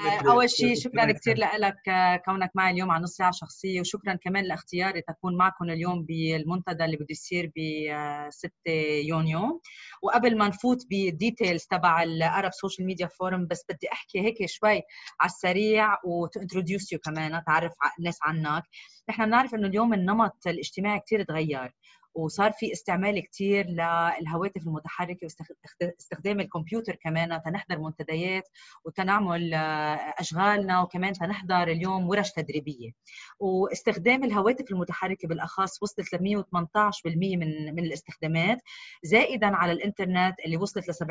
أول شيء شكراً كثير لك كونك معي اليوم على نص ساعة شخصية، وشكراً كمان لاختياري تكون معكم اليوم بالمنتدى اللي بده يصير ب 6 يونيو. وقبل ما نفوت بالديتيلز تبع العرب سوشيال ميديا فورم، بس بدي أحكي هيك شوي على السريع وتنتروديوس يو كمان تعرف الناس عنك. نحن بنعرف إنه اليوم النمط الاجتماعي كثير تغير، وصار في استعمال كثير للهواتف المتحركه واستخدام الكمبيوتر كمان تنحضر منتديات وتنعمل اشغالنا، وكمان تنحضر اليوم ورش تدريبيه. واستخدام الهواتف المتحركه بالاخص وصلت ل 118% من الاستخدامات، زائدا على الانترنت اللي وصلت ل 70%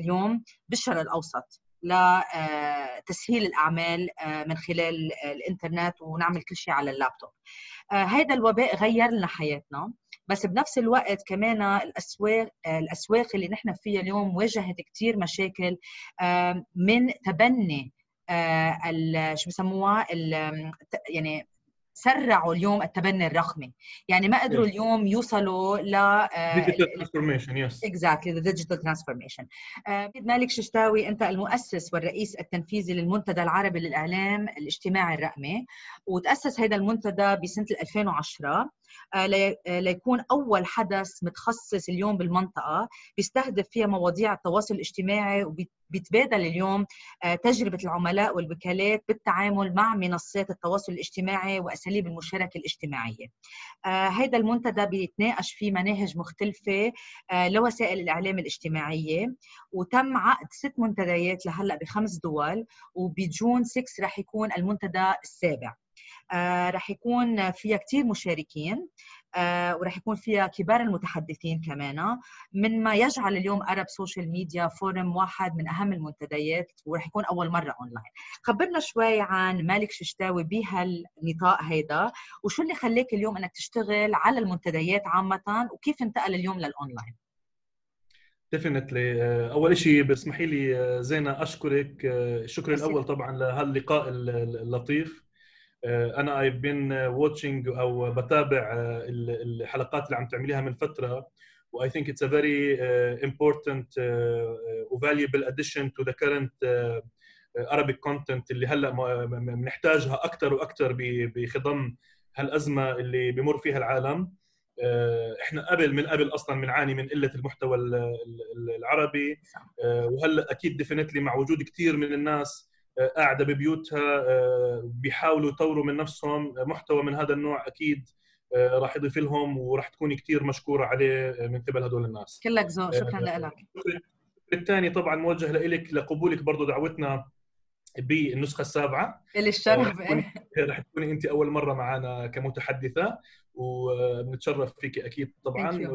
اليوم بالشرق الاوسط لتسهيل الأعمال من خلال الإنترنت، ونعمل كل شيء على اللابتوب. هذا الوباء غير لنا حياتنا، بس بنفس الوقت كمان الأسواق اللي نحن فيها اليوم واجهت كتير مشاكل من تبني شو بسموها يعني سرعوا اليوم التبني الرقمي، يعني ما قدروا اليوم يوصلوا ل ديجيتال ترانسفورميشن. يس اكزاكتلي، ذا ديجيتال ترانسفورميشن. مالك ششتاوي، انت المؤسس والرئيس التنفيذي للمنتدى العربي للاعلام الاجتماعي الرقمي، وتاسس هذا المنتدى بسنه 2010 ليكون اول حدث متخصص اليوم بالمنطقه بيستهدف فيها مواضيع التواصل الاجتماعي، وبيتبادل اليوم تجربه العملاء والوكالات بالتعامل مع منصات التواصل الاجتماعي واساليب المشاركه الاجتماعيه. هذا المنتدى بيتناقش فيه مناهج مختلفه لوسائل الاعلام الاجتماعيه، وتم عقد 6 منتديات لهلا ب5 دول، وبجون 6 رح يكون المنتدى السابع. رح يكون فيها كتير مشاركين، ورح يكون فيها كبار المتحدثين كمان، مما يجعل اليوم أرب سوشيال ميديا فورم واحد من أهم المنتديات، ورح يكون أول مرة أونلاين. خبرنا شوي عن مالك ششتاوي بهالنطاق هيدا، وشو اللي خلاك اليوم أنك تشتغل على المنتديات عامة، وكيف انتقل اليوم للأونلاين؟ ديفينتلي. اول شيء بسمحي لي زينة اشكرك الشكر الاول طبعا لهاللقاء اللطيف. أنا I've been watching أو بتابع الحلقات اللي عم تعمليها من فترة، و I think it's a very important valuable addition to the current Arabic content اللي هلأ بنحتاجها أكثر وأكثر بخضم هالأزمة اللي بمر فيها العالم. إحنا قبل أصلاً بنعاني من قلة المحتوى العربي، وهلأ أكيد definitely مع وجود كثير من الناس قاعدة ببيوتها بيحاولوا يطوروا من نفسهم، محتوى من هذا النوع أكيد راح يضيف لهم وراح تكون كتير مشكورة عليه من قبل هدول الناس. كلك زو، شكراً لك. الثاني طبعاً موجه لإلك لقبولك برضو دعوتنا بالنسخة 7. إلي الشرف. راح تكوني أنت أول مرة معنا كمتحدثة، وبنتشرف فيك أكيد طبعاً.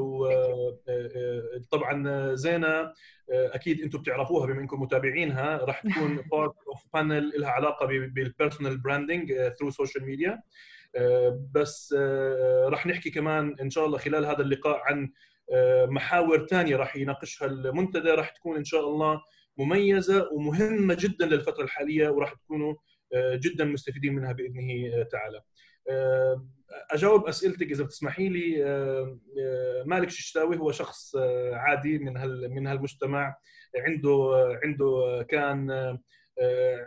وطبعاً زينة أكيد أنتم بتعرفوها بما أنكم متابعينها، راح تكون part of panel لها علاقة بالpersonal branding through social media. بس راح نحكي كمان إن شاء الله خلال هذا اللقاء عن محاور تانية راح يناقشها المنتدى، راح تكون إن شاء الله مميزة ومهمة جداً للفترة الحالية، وراح تكونوا جداً مستفيدين منها بإذنه تعالى. أجاوب أسئلتك إذا بتسمحي لي. مالك ششتاوي هو شخص عادي من هالمجتمع، عنده كان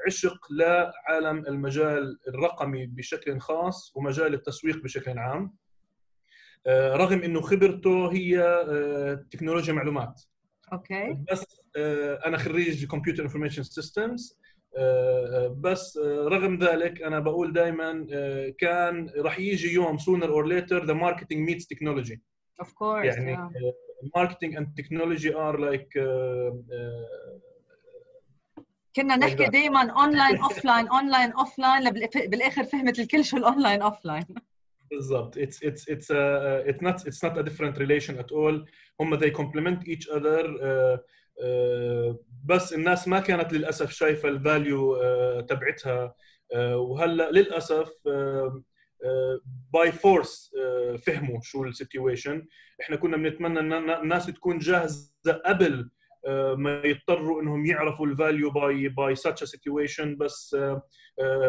عشق لعالم المجال الرقمي بشكل خاص ومجال التسويق بشكل عام، رغم إنه خبرته هي تكنولوجيا معلومات. اوكي. بس انا خريج كمبيوتر انفورميشن سيستمز، بس رغم ذلك انا بقول دائما كان راح يجي يوم sooner or later the marketing meets technology. Of course. يعني marketing and technology are like كنا نحكي دائما اونلاين اوفلاين، بالاخر فهمت الكل شو الاونلاين اوفلاين. بالضبط. it's not a different relation at all. هم they complement each other. بس الناس ما كانت للأسف شايفة الفاليو تبعتها، وهلا للأسف by force فهموا شو السيتويشن. إحنا كنا بنتمنى إن الناس تكون جاهزة قبل ما يضطروا إنهم يعرفوا الفاليو by such a situation. بس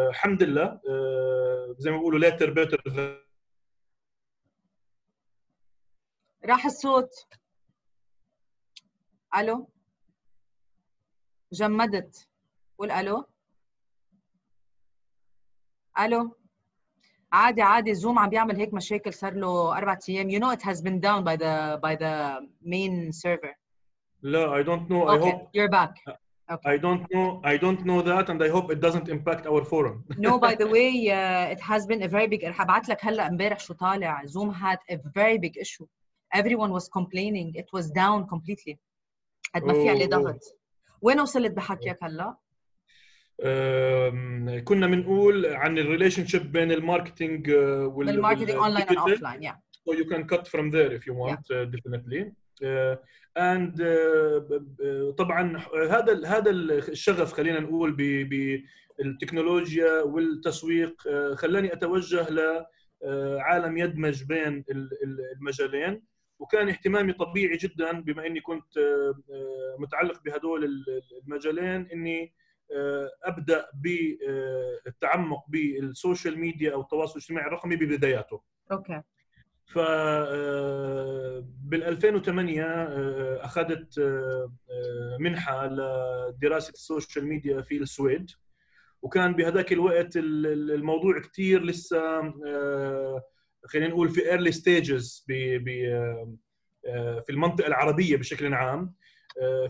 الحمد لله زي ما بيقولوا later better. راح الصوت. الو، جمدت. قول الو. الو عادي عادي زوم عم بيعمل هيك مشاكل صار له 4 ايام. You know it has been down by the main server. لا I don't know. Okay. I hope you're back. Okay. I don't know that and I hope it doesn't impact our forum. No, by the way, it has been a very big. رح ابعت لك هلا امبارح شو طالع. Zoom had a very big issue. Everyone was complaining. It was down completely. قد ما في عليه ضغط. وين وصلت بحكيك هلا؟ كنا بنقول عن الريليشن شيب بين الماركتينج والماركتينج اونلاين اند اوفلاين. Yeah. So you can cut from there if you want, yeah. Definitely. And طبعا هذا الشغف خلينا نقول بالتكنولوجيا والتسويق خلاني اتوجه لعالم يدمج بين المجالين، وكان اهتمامي طبيعي جدا بما اني كنت متعلق بهدول المجالين اني ابدا بالتعمق بالسوشيال ميديا او التواصل الاجتماعي الرقمي ببداياته. اوكي. ف بال 2008 اخذت منحه لدراسه السوشيال ميديا في السويد، وكان بهذاك الوقت الموضوع كثير لسه خلينا نقول في ايرلي ستيجز في المنطقه العربيه بشكل عام.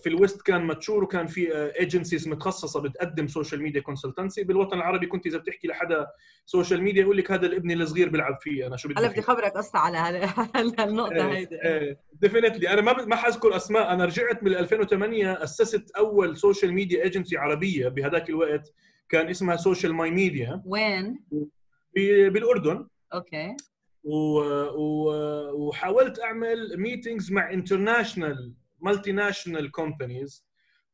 في الويست كان ماتشور وكان في ايجنسيز متخصصه بتقدم سوشيال ميديا كونسلتنسي. بالوطن العربي كنت اذا بتحكي لحدا سوشيال ميديا يقول لك هذا الابن الصغير بيلعب فيه. انا شو بدي بدي خبرك قصه على هالنقطه هيدي. ديفينتلي انا ما حذكر اسماء. انا رجعت من 2008 اسست اول سوشيال ميديا ايجنسي عربيه بهذاك الوقت، كان اسمها سوشيال ماي ميديا. وين؟ بالاردن. اوكي. وحاولت اعمل ميتينجز مع انترناشونال مالتي ناشونال كومبانيز،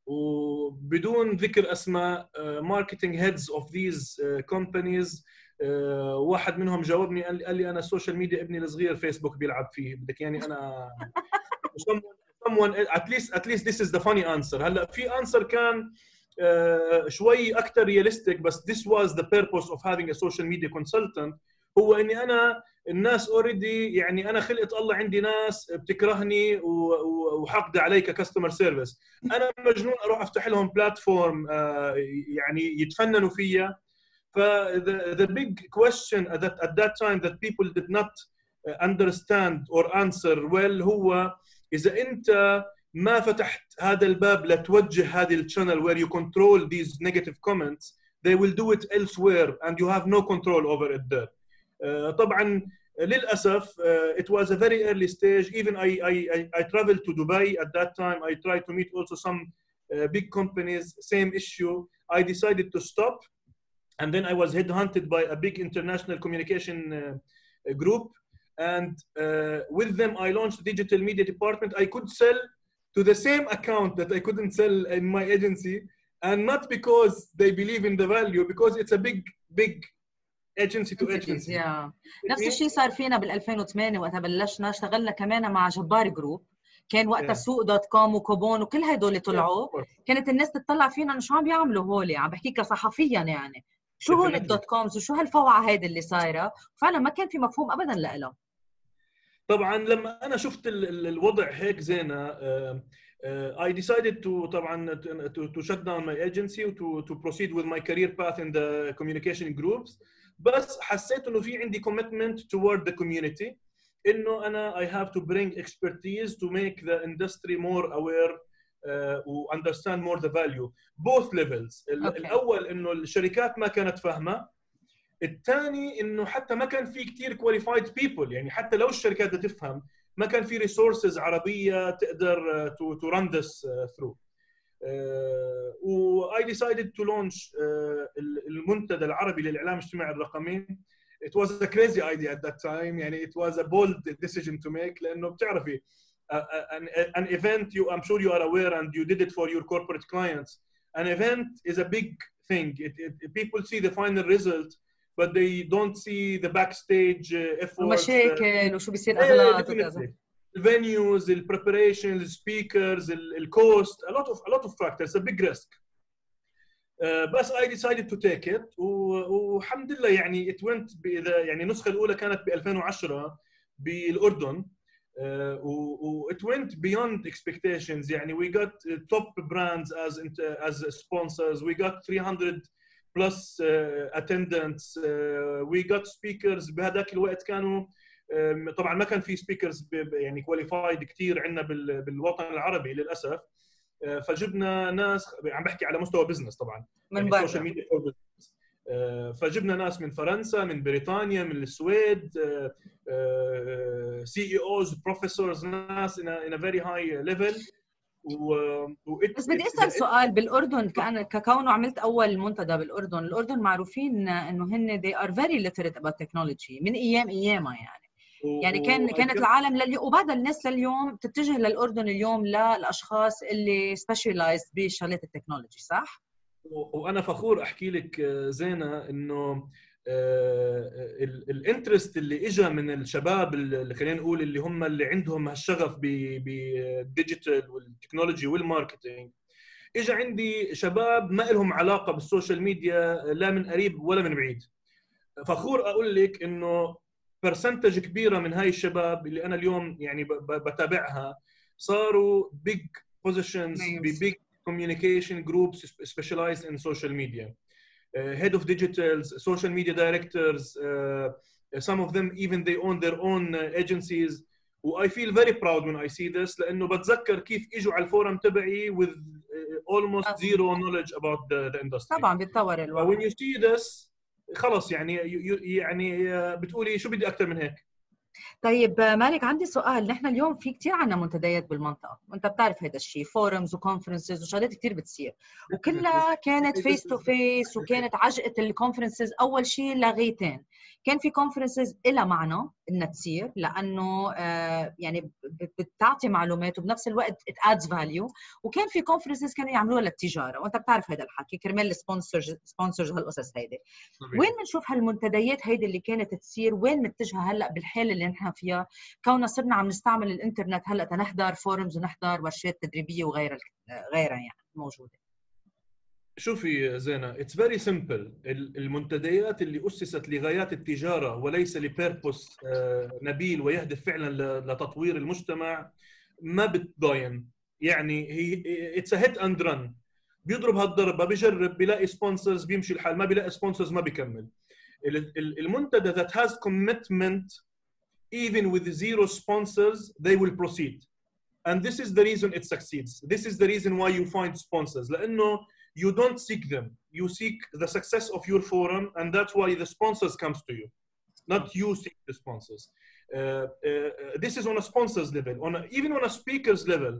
وبدون ذكر اسماء ماركتنج هيدز اوف ذيز كومبانيز، واحد منهم جاوبني قال لي انا السوشيال ميديا ابني الصغير فيسبوك بيلعب فيه، بدك يعني انا someone at least this is the funny answer. هلا في answer كان شوي اكثر رياليستيك، بس this was the purpose of having a social media consultant. هو اني انا الناس اوريدي يعني انا خلقت الله عندي ناس بتكرهني وحقدي علي ككاستمر سيرفيس، انا مجنون اروح افتح لهم بلاتفورم يعني يتفننوا فيا. ف the big question that at that time that people did not understand or answer well هو اذا انت ما فتحت هذا الباب لتوجه هذه الشانل where you control these negative comments they will do it elsewhere and you have no control over it there. طبعا للاسف it was a very early stage. Even I traveled to Dubai at that time. I tried to meet also some big companies, same issue. I decided to stop, and then I was headhunted by a big international communication group, and with them I launched digital media department. I could sell to the same account that I couldn't sell in my agency, and not because they believe in the value, because it's a big agency to agency. Yeah. نفس الشيء صار فينا بال 2008 وقتها بلشنا، اشتغلنا كمان مع جباري جروب، كان وقتها Souq.com وكوبون وكل هدول طلعوا، كانت الناس تطلع فينا انه شو عم بيعملوا هول، عم بحكيك صحفيا يعني شو هول الدوت كومز وشو هالفوعه هيدي اللي صايره، فعلا ما كان في مفهوم ابدا لها. طبعا لما انا شفت الوضع هيك زينه I decided to طبعا to shut down my agency to proceed with my career path in the communication groups. بس حسيت انه في عندي commitment toward the community انه انا I have to bring expertise to make the industry more aware understand more the value both levels. Okay. الاول انه الشركات ما كانت فاهمه، الثاني انه حتى ما كان في كثير qualified people، يعني حتى لو الشركات بدها تفهم ما كان في resources عربيه تقدر to run this through. I decided to launch المنتدى العربي للإعلام الاجتماعي الرقمي. It was a crazy idea at that time. يعني it was a bold decision to make لأنه بتعرفي an event you I'm sure you are aware and you did it for your corporate clients. An event is a big thing. People see the final result but they don't see the backstage efforts. مشاكل وشو بيصير أغلاط وكذا. The venues, the preparation, the speakers, the cost, a lot of factors, a big risk. But I decided to take it. والحمدلله يعني it went يعني النسخة الأولى كانت ب 2010 بالأردن. It went beyond expectations. يعني we got top brands as sponsors. We got 300 بلس اتندنس. وي جوت سبيكرز بهذاك الوقت كانوا طبعا ما كان في سبيكرز يعني كواليفايد كثير عندنا بالوطن العربي للاسف. فجبنا ناس، عم بحكي على مستوى بزنس طبعا، من برا سوشيال ميديا فور بزنس. فجبنا ناس من فرنسا، من بريطانيا، من السويد، سي اي اوز، بروفيسورز، ناس ان فيري هاي ليفل. بس بدي اسال سؤال بالاردن، كونه عملت اول منتدى بالاردن. الاردن معروفين انه هن they are very literate about technology من ايام ايامها يعني. يعني كانت العالم لليوم وبعد الناس لليوم تتجه للاردن اليوم للاشخاص اللي specialized بشغلات التكنولوجي، صح؟ وانا فخور احكي لك زينه انه الانترست اللي اجى من الشباب اللي خلينا نقول اللي هم اللي عندهم هالشغف بالديجيتال والتكنولوجي والماركتينج، اجى عندي شباب ما لهم علاقه بالسوشيال ميديا لا من قريب ولا من بعيد. فخور اقول لك انه برسنتج كبيره من هاي الشباب اللي انا اليوم يعني بتابعها صاروا بيج بوزيشنز ببيج communication groups specialized in social media, head of digitals, social media directors, some of them even they own their own agencies. I feel very proud when I see this لأنه بتذكر كيف إجوا على الفورم تبعي with almost zero knowledge about the industry. طبعاً بيتطور الوضع. When you see this خلص يعني بتقولي شو بدي أكتر من هيك. طيب مالك، عندي سؤال. نحن اليوم في كثير عندنا منتديات بالمنطقه، وانت بتعرف هذا الشيء، فورمز وكونفرنسز وشغلات كثير بتصير، وكلها كانت فيس تو فيس. وكانت عجقه الكونفرنسز اول شيء لغيتين، كان في كونفرنسز لها معنى انها تصير لانه يعني بتعطي معلومات وبنفس الوقت ادز فاليو، وكان في كونفرنسز كانوا يعملوها للتجاره، وانت بتعرف هذا الحكي كرمال السبونسرز هالقصص هيدي. وين بنشوف هالمنتديات هيدي اللي كانت تصير؟ وين متجهه هلا بالحاله اللي نحن فيها كوننا صرنا عم نستعمل الانترنت هلا تنحضر فورمز ونحضر ورشات تدريبيه وغيرها يعني موجوده؟ شوفي زينه، اتس فيري سمبل. المنتديات اللي اسست لغايات التجاره وليس لبيربوس نبيل ويهدف فعلا لتطوير المجتمع ما بتضاين. يعني هي اتس هيت اند رن، بيضرب هالضربه، بجرب، بيلاقي سبونسرز، بيمشي الحال. ما بيلاقي سبونسرز ما بيكمل. المنتدى ذات هاز كوميتمنت even with zero sponsors they will proceed, and this is the reason it succeeds. This is the reason why you find sponsors, لأنه you don't seek them, you seek the success of your forum, and that's why the sponsors comes to you, not you seek the sponsors. This is on a sponsors level. Even on a speakers level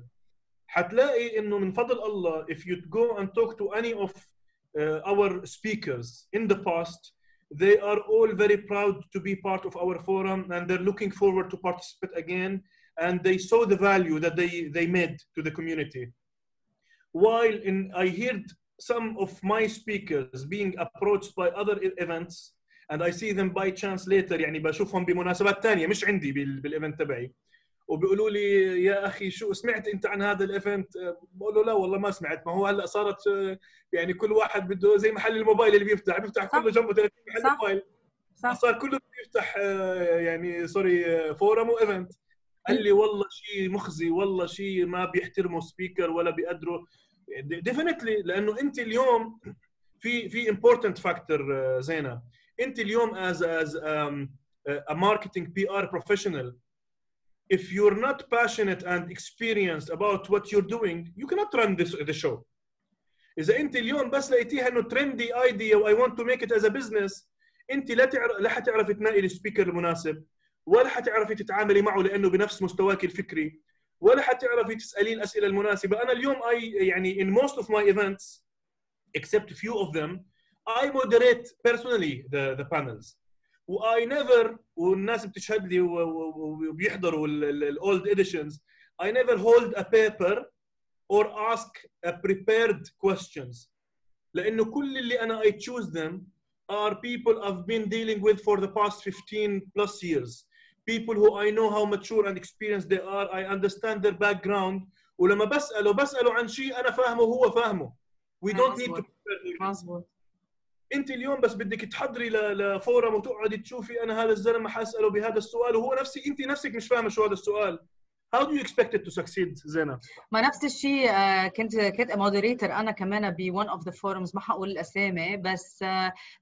حتلاقي إنه من فضل الله if you go and talk to any of our speakers in the past, they are all very proud to be part of our forum, and they're looking forward to participate again, and they saw the value that they made to the community. While I heard some of my speakers being approached by other events, and I see them by chance later, يعني بشوفهم بمناسبات تانية مش عندي بالإيفنت تبعي، وبيقولوا لي يا أخي شو سمعت أنت عن هذا الإيفنت؟ بقول له لا والله ما سمعت. ما هو هلأ صارت يعني كل واحد بده زي محل الموبايل اللي بيفتح كله جنبه 30 محل موبايل، صار كله بيفتح يعني سوري فورم وإيفنت. قال لي والله شيء مخزي، والله شيء ما بيحترموا سبيكر ولا بيقدروا. ديفينتلي لأنه أنت اليوم في امبورتنت فاكتور زينة. أنت اليوم as a marketing PR professional, if you're not passionate and experienced about what you're doing, you cannot run the show. إذا أنت اليوم بس لقيتيها إنه trendy idea و I want to make it as a business، أنت لا حتعرفي تنقي السبيكر المناسب، ولا حتعرفي تتعاملي معه لأنه بنفس مستواك الفكري، ولا حتعرفي تسأليه الأسئلة المناسبة. أنا اليوم يعني in most of my events, except few of them, I moderate personally the panels. I never, والناس بتشهد لي وبيحضروا الأولد إديشنز، I never hold a paper or ask a prepared questions. لأنه كل اللي أنا I choose them are people I've been dealing with for the past 15 plus years. People who I know how mature and experienced they are. I understand their background. ولما بسأله عن شيء أنا فاهمه وهو فاهمه. We don't need to prepare. انت اليوم بس بدك تحضري لفورم وتقعدي تشوفي انا هذا الزلمه حاساله بهذا السؤال وهو نفسك انت نفسك مش فاهمه شو هذا السؤال، How do you expect it to succeed, Zeina? ما نفس الشيء كنت مودريتر أنا كمان ب one of the forums ما حقول الأسامي بس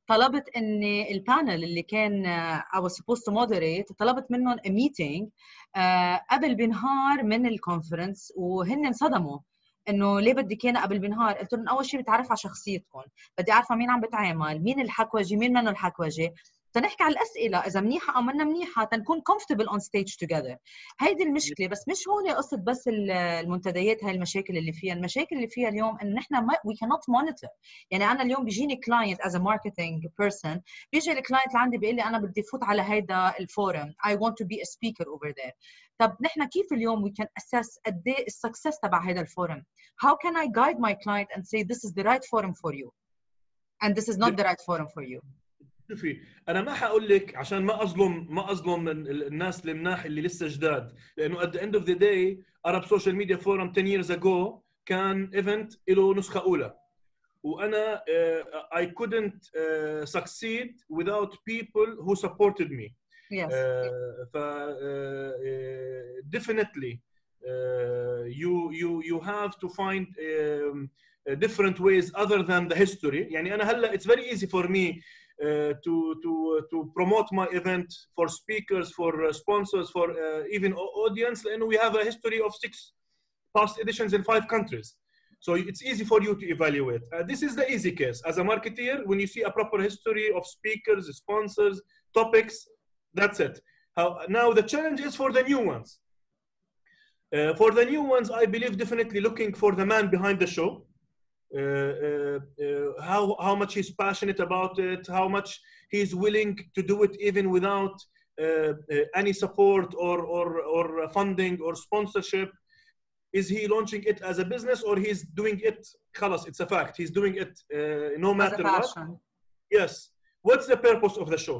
طلبت إن البانل اللي كان I was supposed to moderate طلبت منهم a meeting قبل بنهار من الكونفرنس وهن انصدموا إنه ليه بدي كان قبل بنهار؟ قلت لهم أول شيء بتعرف على شخصيتكم، بدي أعرف مين عم بتعامل، مين الحكوجي، مين منه الحكوجي، تنحكي على الاسئله اذا منيحه او منا منيحه تنكون comfortable on stage together. هيدي المشكله بس مش هون قصه بس المنتديات هاي المشاكل اللي فيها، المشاكل اللي فيها اليوم انه نحن we cannot monitor. يعني انا اليوم بيجيني كلاينت as a marketing person بيجي الكلاينت اللي عندي بيقول لي انا بدي فوت على هيدا الفورم I want to be a speaker over there. طب نحن كيف اليوم we can assess قد ايه السكسس تبع هيدا الفورم؟ How can I guide my client and say this is the right forum for you and this is not the right forum for you. شوفي انا ما حقول لك عشان ما اظلم الناس المناح اللي لسه جداد، لانه at the end of the day Arab Social Media Forum 10 years ago كان ايفنت له نسخه اولى، وانا I couldn't succeed without people who supported me. Yes. ف definitely you have to find different ways other than the history. يعني انا هلا it's very easy for me to promote my event for speakers, for sponsors, for even audience, and we have a history of 6 past editions in 5 countries. So it's easy for you to evaluate. This is the easy case. As a marketeer, when you see a proper history of speakers, sponsors, topics, that's it. Now the challenge is for the new ones. For the new ones, I believe definitely looking for the man behind the show. How much he's passionate about it, how much he's willing to do it even without any support or funding or sponsorship. Is he launching it as a business or he's doing it? خلاص, it's a fact. He's doing it no matter what. Yes. What's the purpose of the show?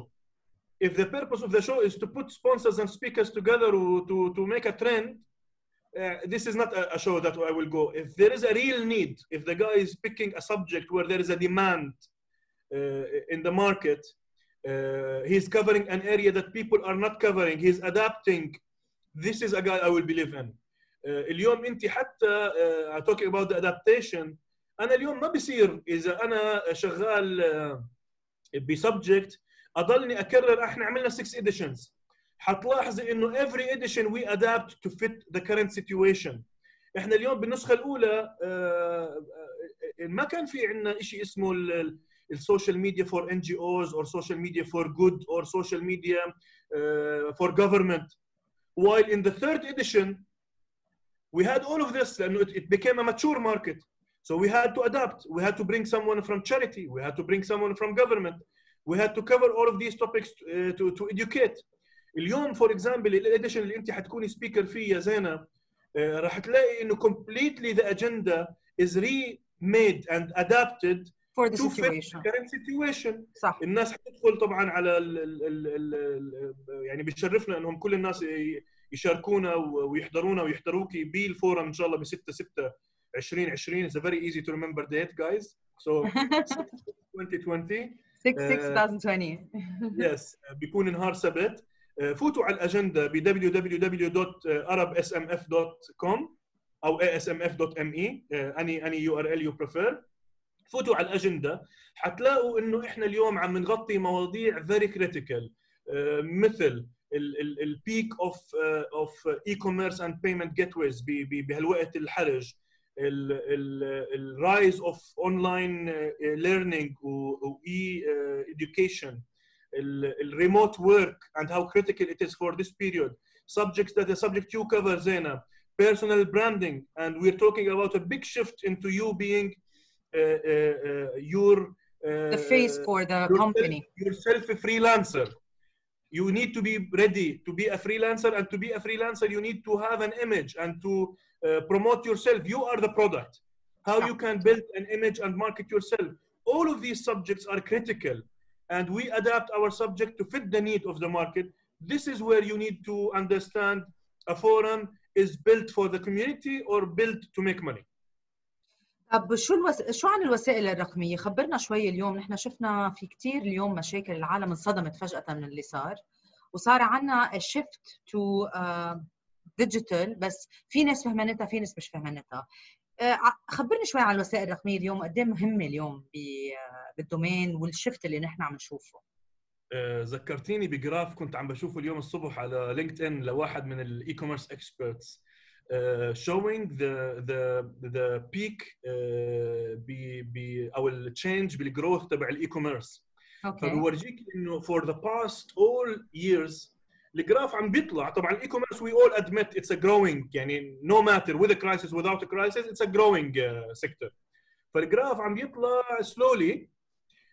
If the purpose of the show is to put sponsors and speakers together to make a trend, this is not a show that I will go. If there is a real need, if the guy is picking a subject where there is a demand in the market, he's covering an area that people are not covering, he's adapting, this is a guy I will believe in. اليوم انت حتى talking about the adaptation, انا اليوم ما بصير اذا انا شغال بسبجكت اضلني اكرر احنا عملنا 6 editions. حتلاحظي انه every edition we adapt to fit the current situation. احنا اليوم بالنسخه الاولى ما كان في عندنا شيء اسمه السوشيال ميديا فور ان جي اوز اور سوشيال ميديا فور جود اور سوشيال ميديا فور جفرمنت. While in the third edition we had all of this لانه it became a mature market. So we had to adapt. We had to bring someone from charity. We had to bring someone from government. We had to cover all of these topics to educate. اليوم فور اكزامبل الاديشن اللي انت حتكوني سبيكر فيه يا زينب راح تلاقي انه completely the agenda is remade and adapted for the situation. Current situation. صح. الناس حتدخل طبعا على يعني بتشرفنا انهم كل الناس يشاركونا ويحضرونا ويحضروكي بالفورم ان شاء الله ب 6/6/2020. It's a very easy to remember date guys. So 2020. 6/6/2020. Yes. بيكون نهار سبت. فوتوا على الأجندة ب www.arabsmf.com أو asmf.me any URL you prefer. فوتوا على الأجندة حتلاقوا إنه إحنا اليوم عم نغطي مواضيع very critical مثل ال peak of e-commerce and payment gateways بهالوقت الحرج، ال rise of online learning و e-education. Remote work and how critical it is for this period. Subjects that the subject you cover, Zeina, personal branding, and we're talking about a big shift into you being the face for the company. Yourself a freelancer. You need to be ready to be a freelancer, and to be a freelancer, you need to have an image and to promote yourself. You are the product. How you can build an image and market yourself. All of these subjects are critical. And we adapt our subject to fit the need of the market. This is where you need to understand a forum is built for the community or built to make money. طب شو عن الوسائل الرقمية؟ خبرنا شوي اليوم، نحن شفنا في كتير اليوم مشاكل، العالم انصدمت فجأة من اللي صار، وصار عنا shift to ديجيتال، بس في ناس فهمانتها في ناس مش فهمانتها. خبرني شوي عن الوسائل الرقميه اليوم، قد ايه مهمه اليوم بالدومين والشفت اللي نحن عم نشوفه. ذكرتيني بجراف كنت عم بشوفه اليوم الصبح على لينكد ان لواحد من الاي كوميرس اكسبيرتس showing the peak او التشينج بالجروث تبع الاي كوميرس. فبورجيك انه for the past all years الجراف عم بيطلع. طبعا الاي كوميرس we all admit it's a growing، يعني no matter with a crisis without a crisis it's a growing sector. فالجراف عم بيطلع slowly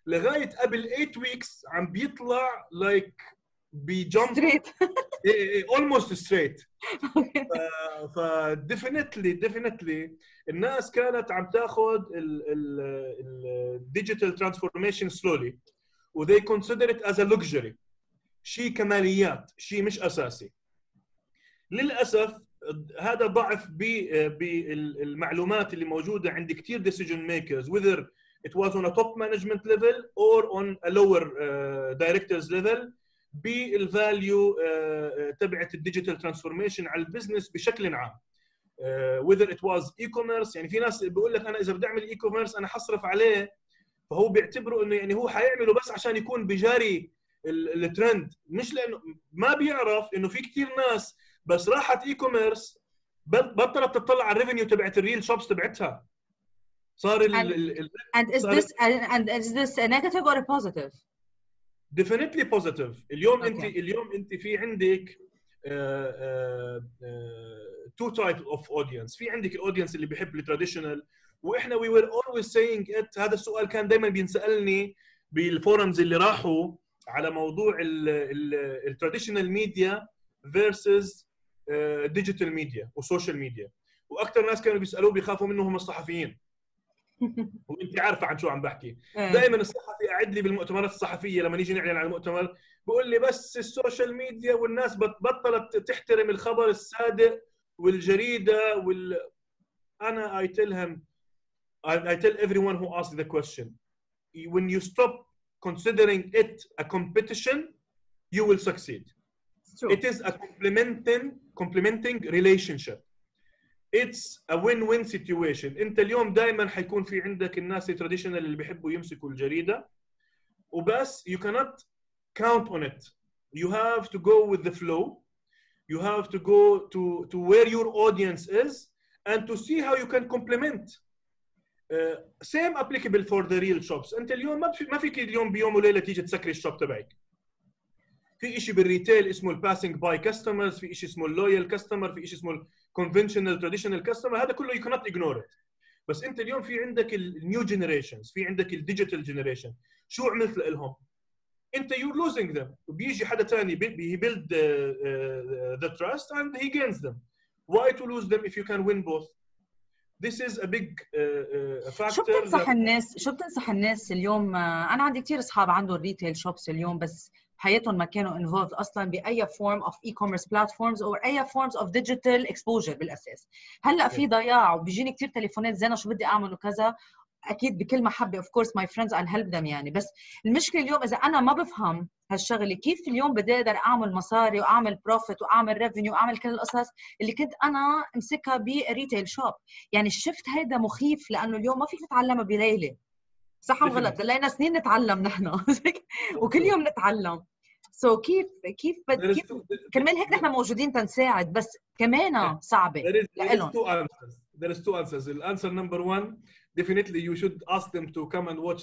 لغايه قبل 8 weeks عم بيطلع like بجمب almost straight. ف definitely الناس كانت عم تاخذ ال digital transformation slowly و they consider it as a luxury، شيء كماليات، شيء مش اساسي. للاسف هذا ضعف بالمعلومات اللي موجوده عند كثير decision makers whether it was on a top management level or on a lower directors level بالفاليو تبعت الديجيتال ترانسفورميشن على البزنس بشكل عام. whether it was e-commerce، يعني في ناس بيقول لك انا اذا بدي اعمل e-commerce انا حصرف عليه، فهو بيعتبره انه يعني هو حيعمله بس عشان يكون بجاري الترند، مش لانه ما بيعرف انه في كثير ناس بس راحت e-commerce بطلت تطلع على الريفينيو تبعت الريل شوبس تبعتها. صار is this a negative or a positive؟ definitely positive. اليوم okay. اليوم انت في عندك two types of audience. في عندك الاودينس اللي بيحب التراديشنال، واحنا we were always saying it. هذا السؤال كان دائما بينسالني بالفورمز اللي راحوا على موضوع التراديشنال ميديا versus ديجيتال ميديا وسوشيال ميديا، واكثر ناس كانوا بيسالوه بيخافوا منهم الصحفيين. وانت عارفه عن شو عم بحكي. دائما الصحفي قاعد لي بالمؤتمرات الصحفيه لما نيجي نعلن على المؤتمر بقول لي بس السوشيال ميديا والناس بطلت تحترم الخبر الصادق والجريده وال. انا I tell everyone who asks the question when you stop considering it a competition you will succeed. It is a complementing relationship. It's a win-win situation. انت اليوم دائما حيكون في عندك الناس التراديشنال اللي بيحبوا يمسكوا الجريده وبس. You cannot count on it. You have to go with the flow. You have to go to where your audience is and to see how you can complement. Same applicable for the real shops. انت اليوم ما فيك اليوم بيوم وليله تيجي تسكري الشوب تبعك. في شيء بالريتيل اسمه الباسنج باي كاستمرز، في شيء اسمه اللويال كاستمر، في شيء اسمه conventional traditional customer. هذا كله you cannot ignore it. بس انت اليوم في عندك النيو جنريشنز، في عندك الديجيتال جنريشن، شو عملت لهم؟ انت you're losing them. بيجي حدا ثاني he build the trust and he gains them. Why to lose them if you can win both? This is a big factor. شو بتنصح الناس اليوم؟ انا عندي كثير اصحاب عندهم ريتيل شوبس اليوم بس حياتهم ما كانوا انفولد اصلا باي فورم اوف اي كوميرس بلاتفورمز او اي فورمز اوف ديجيتال اكسبوجر بالاساس. هلا في ضياع وبيجيني كثير تليفونات زينه شو بدي اعمل وكذا. اكيد بكل محبه اوف كورس ماي فريندز اند هيلب ذم يعني، بس المشكله اليوم اذا انا ما بفهم هالشغله كيف اليوم بدي اقدر اعمل مصاري واعمل بروفيت واعمل ريفينيو واعمل كل القصص اللي كنت انا امسكها بريتيل شوب. يعني الشفت هيدا مخيف لانه اليوم ما فيك تتعلمها بليله. صح ام غلط؟ لقينا سنين نتعلم نحن وكل يوم نتعلم. سو كيف كمان هيك نحن موجودين تنساعد، بس كمان صعبه لهم. There is two answers. Answer number one, definitely you should ask them to come and watch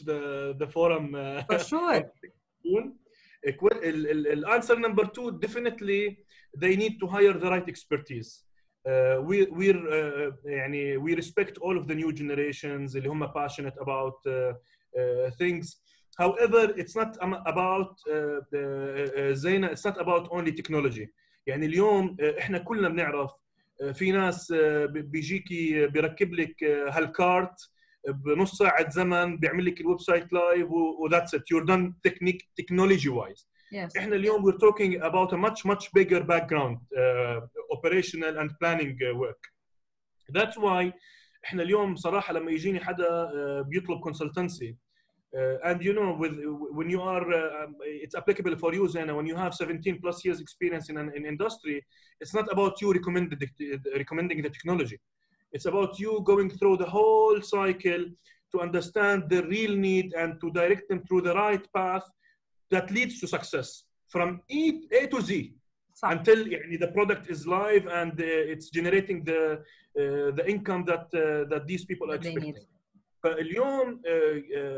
the forum. For sure. Answer number two, definitely they need to hire the right expertise. We respect all of the new generations اللي هم passionate about things. However, it's not about Zeina. It's not about only technology. يعني اليوم إحنا كلنا بنعرف في ناس بيجيكي بيركب لك هالكارت بنص ساعة زمن بيعمل لك الويب سايت لايف وthat's it. You're done technology wise. Yes. إحنا اليوم we're talking about a much bigger background operational and planning work. That's why إحنا اليوم صراحة لما يجيني حدا بيطلب consultancy And you know, when you are, it's applicable for you, Zeina, when you have 17 plus years experience in an industry, it's not about you recommending the technology. It's about you going through the whole cycle to understand the real need and to direct them through the right path that leads to success from A to Z until the product is live and it's generating the income that these people are expecting. فاليوم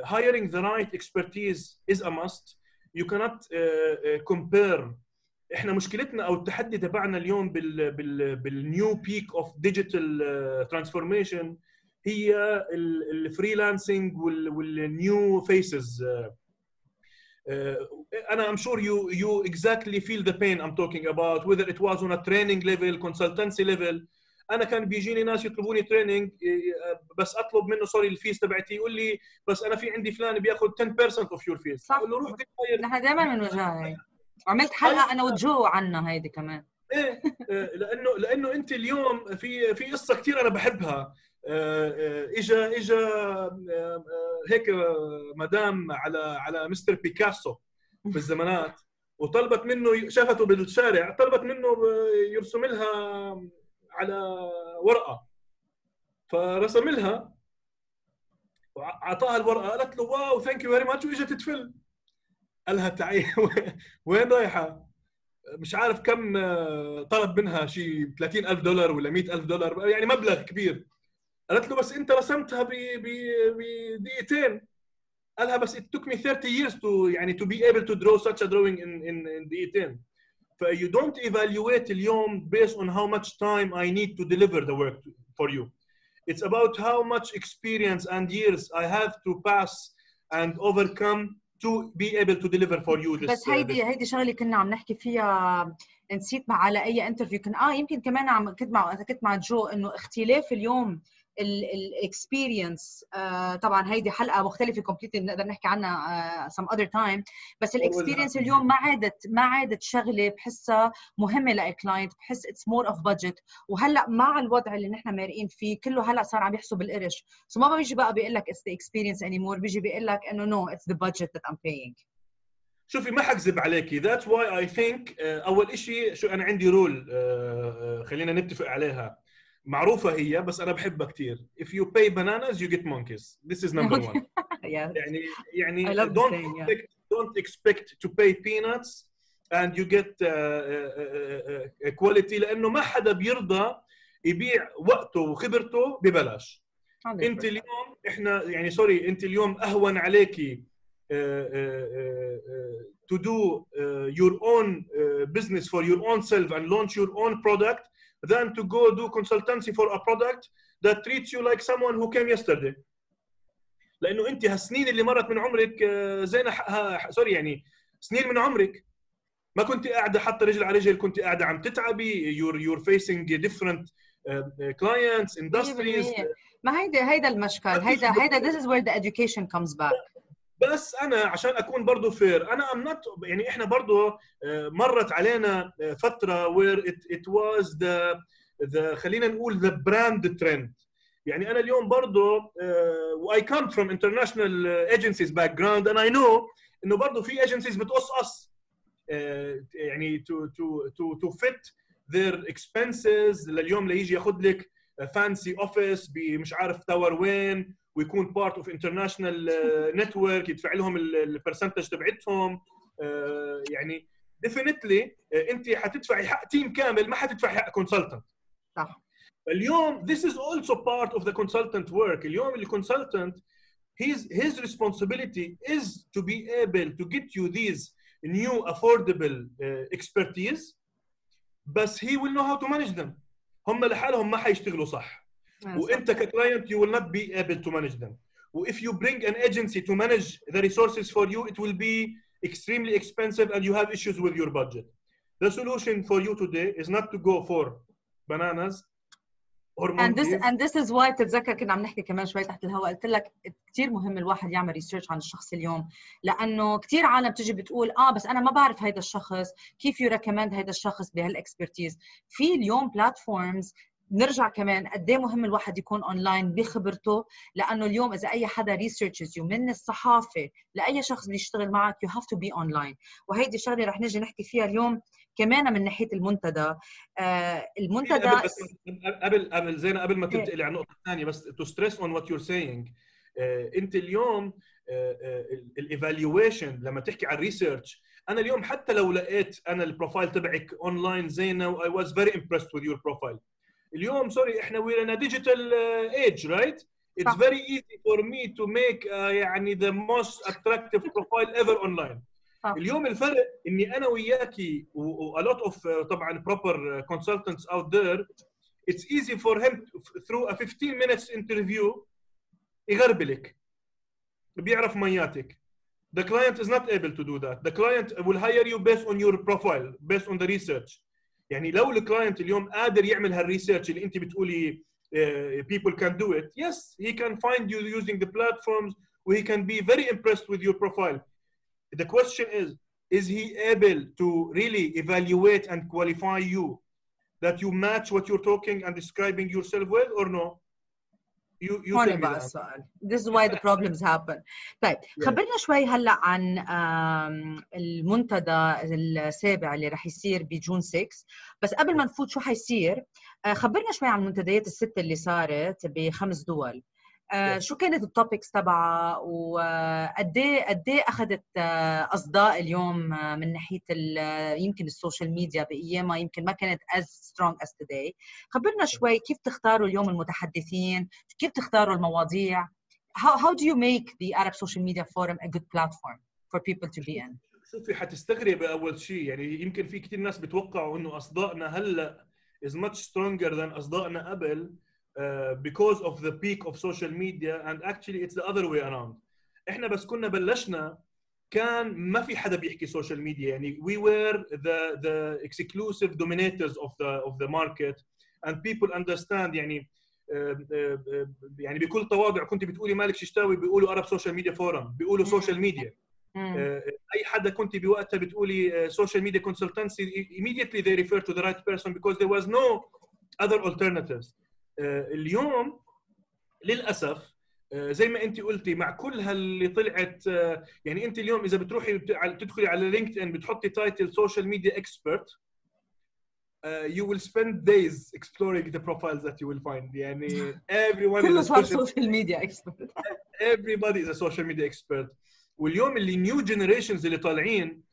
hiring the right expertise is a must. You cannot compare. احنا مشكلتنا او التحدي تبعنا اليوم بالنيو بيك اوف ديجيتال ترانسفورميشن هي الفريلانسنج والنيو فيسز. انا I'm sure you exactly feel the pain I'm talking about, whether it was on a training level, consultancy level. انا كان بيجيني ناس يطلبوني تريننج بس اطلب منه سوري الفيس تبعتي، يقول لي بس انا في عندي فلان بياخذ 10% اوف يور فيس، اقول له روح نحن دائما بنواجهها هي. عملت حلقه انا وجو عنها هيدي كمان. ايه لانه انت اليوم في قصه كثير انا بحبها. اجا هيك مدام على مستر بيكاسو بالزمانات وطلبت منه، شافته بالشارع طلبت منه يرسم لها على ورقه، فرسم لها واعطاها الورقه، قالت له واو ثانك يو فيري ماتش، واجت تتفل. قال لها تعي وين رايحه؟ مش عارف كم طلب منها، شيء $30,000 ولا $100,000، يعني مبلغ كبير. قالت له بس انت رسمتها بدقيقتين. قال لها بس it took me 30 years to be able to draw such a drawing in دقيقتين. You don't evaluate اليوم based on how much time I need to deliver the work for you. It's about how much experience and years I have to pass and overcome to be able to deliver for you this. بس هيدي شغله كنا عم نحكي فيها، نسيت مع على اي انترفيو كنا يمكن كمان عم كنت مع جو، انه اختلاف اليوم الاكسبيرينس. طبعا هيدي حلقه مختلفه كومبليتلي، بنقدر نحكي عنها some other time. بس الاكسبيرينس اليوم ما عادت شغله بحسها مهمه للكلاينت، بحس اتس مور اوف بادجت. وهلا مع الوضع اللي نحن مارقين فيه كله هلا صار عم يحسب القرش، سو ما بيجي بقى بيقول لك اتس ذا اكسبيرينس اني مور، بيجي بيقول لك انه نو اتس ذا بادجت ذات ام باينج. شوفي ما حكذب عليكي، ذاتس واي اي ثينك. اول شيء شو انا عندي رول خلينا نتفق عليها، معروفة هي بس أنا بحبها كتير. If you pay bananas you get monkeys. This is number one. يعني don't expect to pay peanuts and you get quality، لأنه ما حدا بيرضى يبيع وقته وخبرته ببلاش. أنت اليوم إحنا يعني سوري، أنت اليوم أهون عليكي to do your own business for your own self and launch your own product than to go do consultancy for a product that treats you like someone who came yesterday. لأنه أنت هالسنين اللي مرت من عمرك زينا سوري يعني سنين من عمرك ما كنت قاعدة حاطة رجل على رجل، كنت قاعدة عم تتعبي. You're facing different clients, industries. ما هيدا المشكل، هيدا this is where the education comes back. بس أنا عشان أكون برضو فير، أنا يعني إحنا برضو مرت علينا فترة where it was the خلينا نقول the brand trend. يعني أنا اليوم برضو I come from international agencies background and I know إنه برضو في agencies بتقصقص يعني to fit their expenses. لليوم ليجي ياخد لك fancy office بمش عارف تاور وين، ويكون بارت اوف انترناشونال نتورك، يدفع لهم البرسنتج تبعتهم. يعني ديفينتلي انت حتدفعي حق تيم كامل، ما حتدفعي حق كونسلتنت. صح. اليوم this is also part of the consultant work. اليوم الكونسلتنت his responsibility is to be able to get you these new affordable expertise. بس he will know how to manage them. هم لحالهم ما حيشتغلوا صح. وانت ككلاينت you will not be able to manage them. If you bring an agency to manage the resources for you, it will be extremely expensive and you have issues with your budget. The solution for you today is not to go for bananas or monkeys. And this is why بتتذكر كنا عم نحكي كمان شوي تحت الهواء، قلت لك كثير مهم الواحد يعمل ريسيرش عن الشخص اليوم، لانه كثير عالم بتجي بتقول بس انا ما بعرف هيدا الشخص، كيف يو ريكومند هيدا الشخص بهالاكسبرتيز. في اليوم بلاتفورمز نرجع كمان قد ايه مهم الواحد يكون اونلاين بخبرته، لانه اليوم اذا اي حدا ريسيرشز يو من الصحافه لاي شخص بده يشتغل معك يو هاف تو بي اونلاين، وهيدي الشغله رح نجي نحكي فيها اليوم كمان من ناحيه المنتدى. المنتدى قبل زينه قبل ما تنتقلي على النقطه الثانيه بس تو ستريس اون وات يور سينج، انت اليوم الايفالويشن لما تحكي عن الريسيرش، انا اليوم حتى لو لقيت انا البروفايل تبعك اونلاين زينه واي واز فيري امبرست وذ يور بروفايل، اليوم سوري احنا ويرنا ديجيتال ايج رايت، اتس فيري ايزي فور مي تو ميك يعني ذا موست اتراكتيف بروفايل ايفر اونلاين. اليوم الفرق اني انا وياكي و لوت اوف طبعا بروبر كونسلتنتس اوت ذير، اتس ايزي فور هيم ثرو ا 15 مينتس انترفيو يغربلك بيعرف مياتك. The client is not able to do that. The client will hire you based on your profile, based on the research. يعني لو الكلاينت اليوم قادر يعمل هالريسيرش اللي انت بتقولي people can do it, yes he can find you using the platforms, he can be very impressed with your profile. The question is he able to really evaluate and qualify you that you match what you're talking and describing yourself well or no? You هون بقى السؤال. This is why the problems happen. طيب خبرنا شوي هلا عن المنتدى السابع اللي رح يصير بجون 6، بس قبل ما نفوت شو حيصير خبرنا شوي عن المنتديات الستة اللي صارت بخمس دول. شو كانت التوبكس تبعها وقد ايه اخذت اصداء اليوم من ناحيه يمكن السوشيال ميديا بايامها يمكن ما كانت as strong as today. خبرنا شوي كيف تختاروا اليوم المتحدثين، كيف تختاروا المواضيع. How do you make the Arab Social Media Forum a good platform for people to be in؟ شوفي حتستغرب اول شيء، يعني يمكن في كثير ناس بتوقعوا انه اصداءنا هلا is much stronger than اصداءنا قبل because of the peak of social media, and actually it's the other way around. احنا بس كنا بلشنا كان ما في حدا بيحكي social media، يعني we were the exclusive dominators of the market, and people understand. يعني يعني بكل تواضع كنت بتقولي مالك ششتاوي بيقولوا Arab Social Media Forum، بيقولوا social media. اي حدا كنت بوقتها بتقولي social media consultancy immediately they refer to the right person because there was no other alternatives. اليوم للاسف زي ما انت قلتي مع كل هاللي طلعت، يعني انت اليوم اذا بتروحي تدخلي على لينكد ان بتحطي تايتل سوشيال ميديا اكسبرت you will spend days exploring the profiles that you will find. يعني everyone is a social media expert. Everybody is a social media expert. واليوم اللي نيو جنريشنز اللي طالعين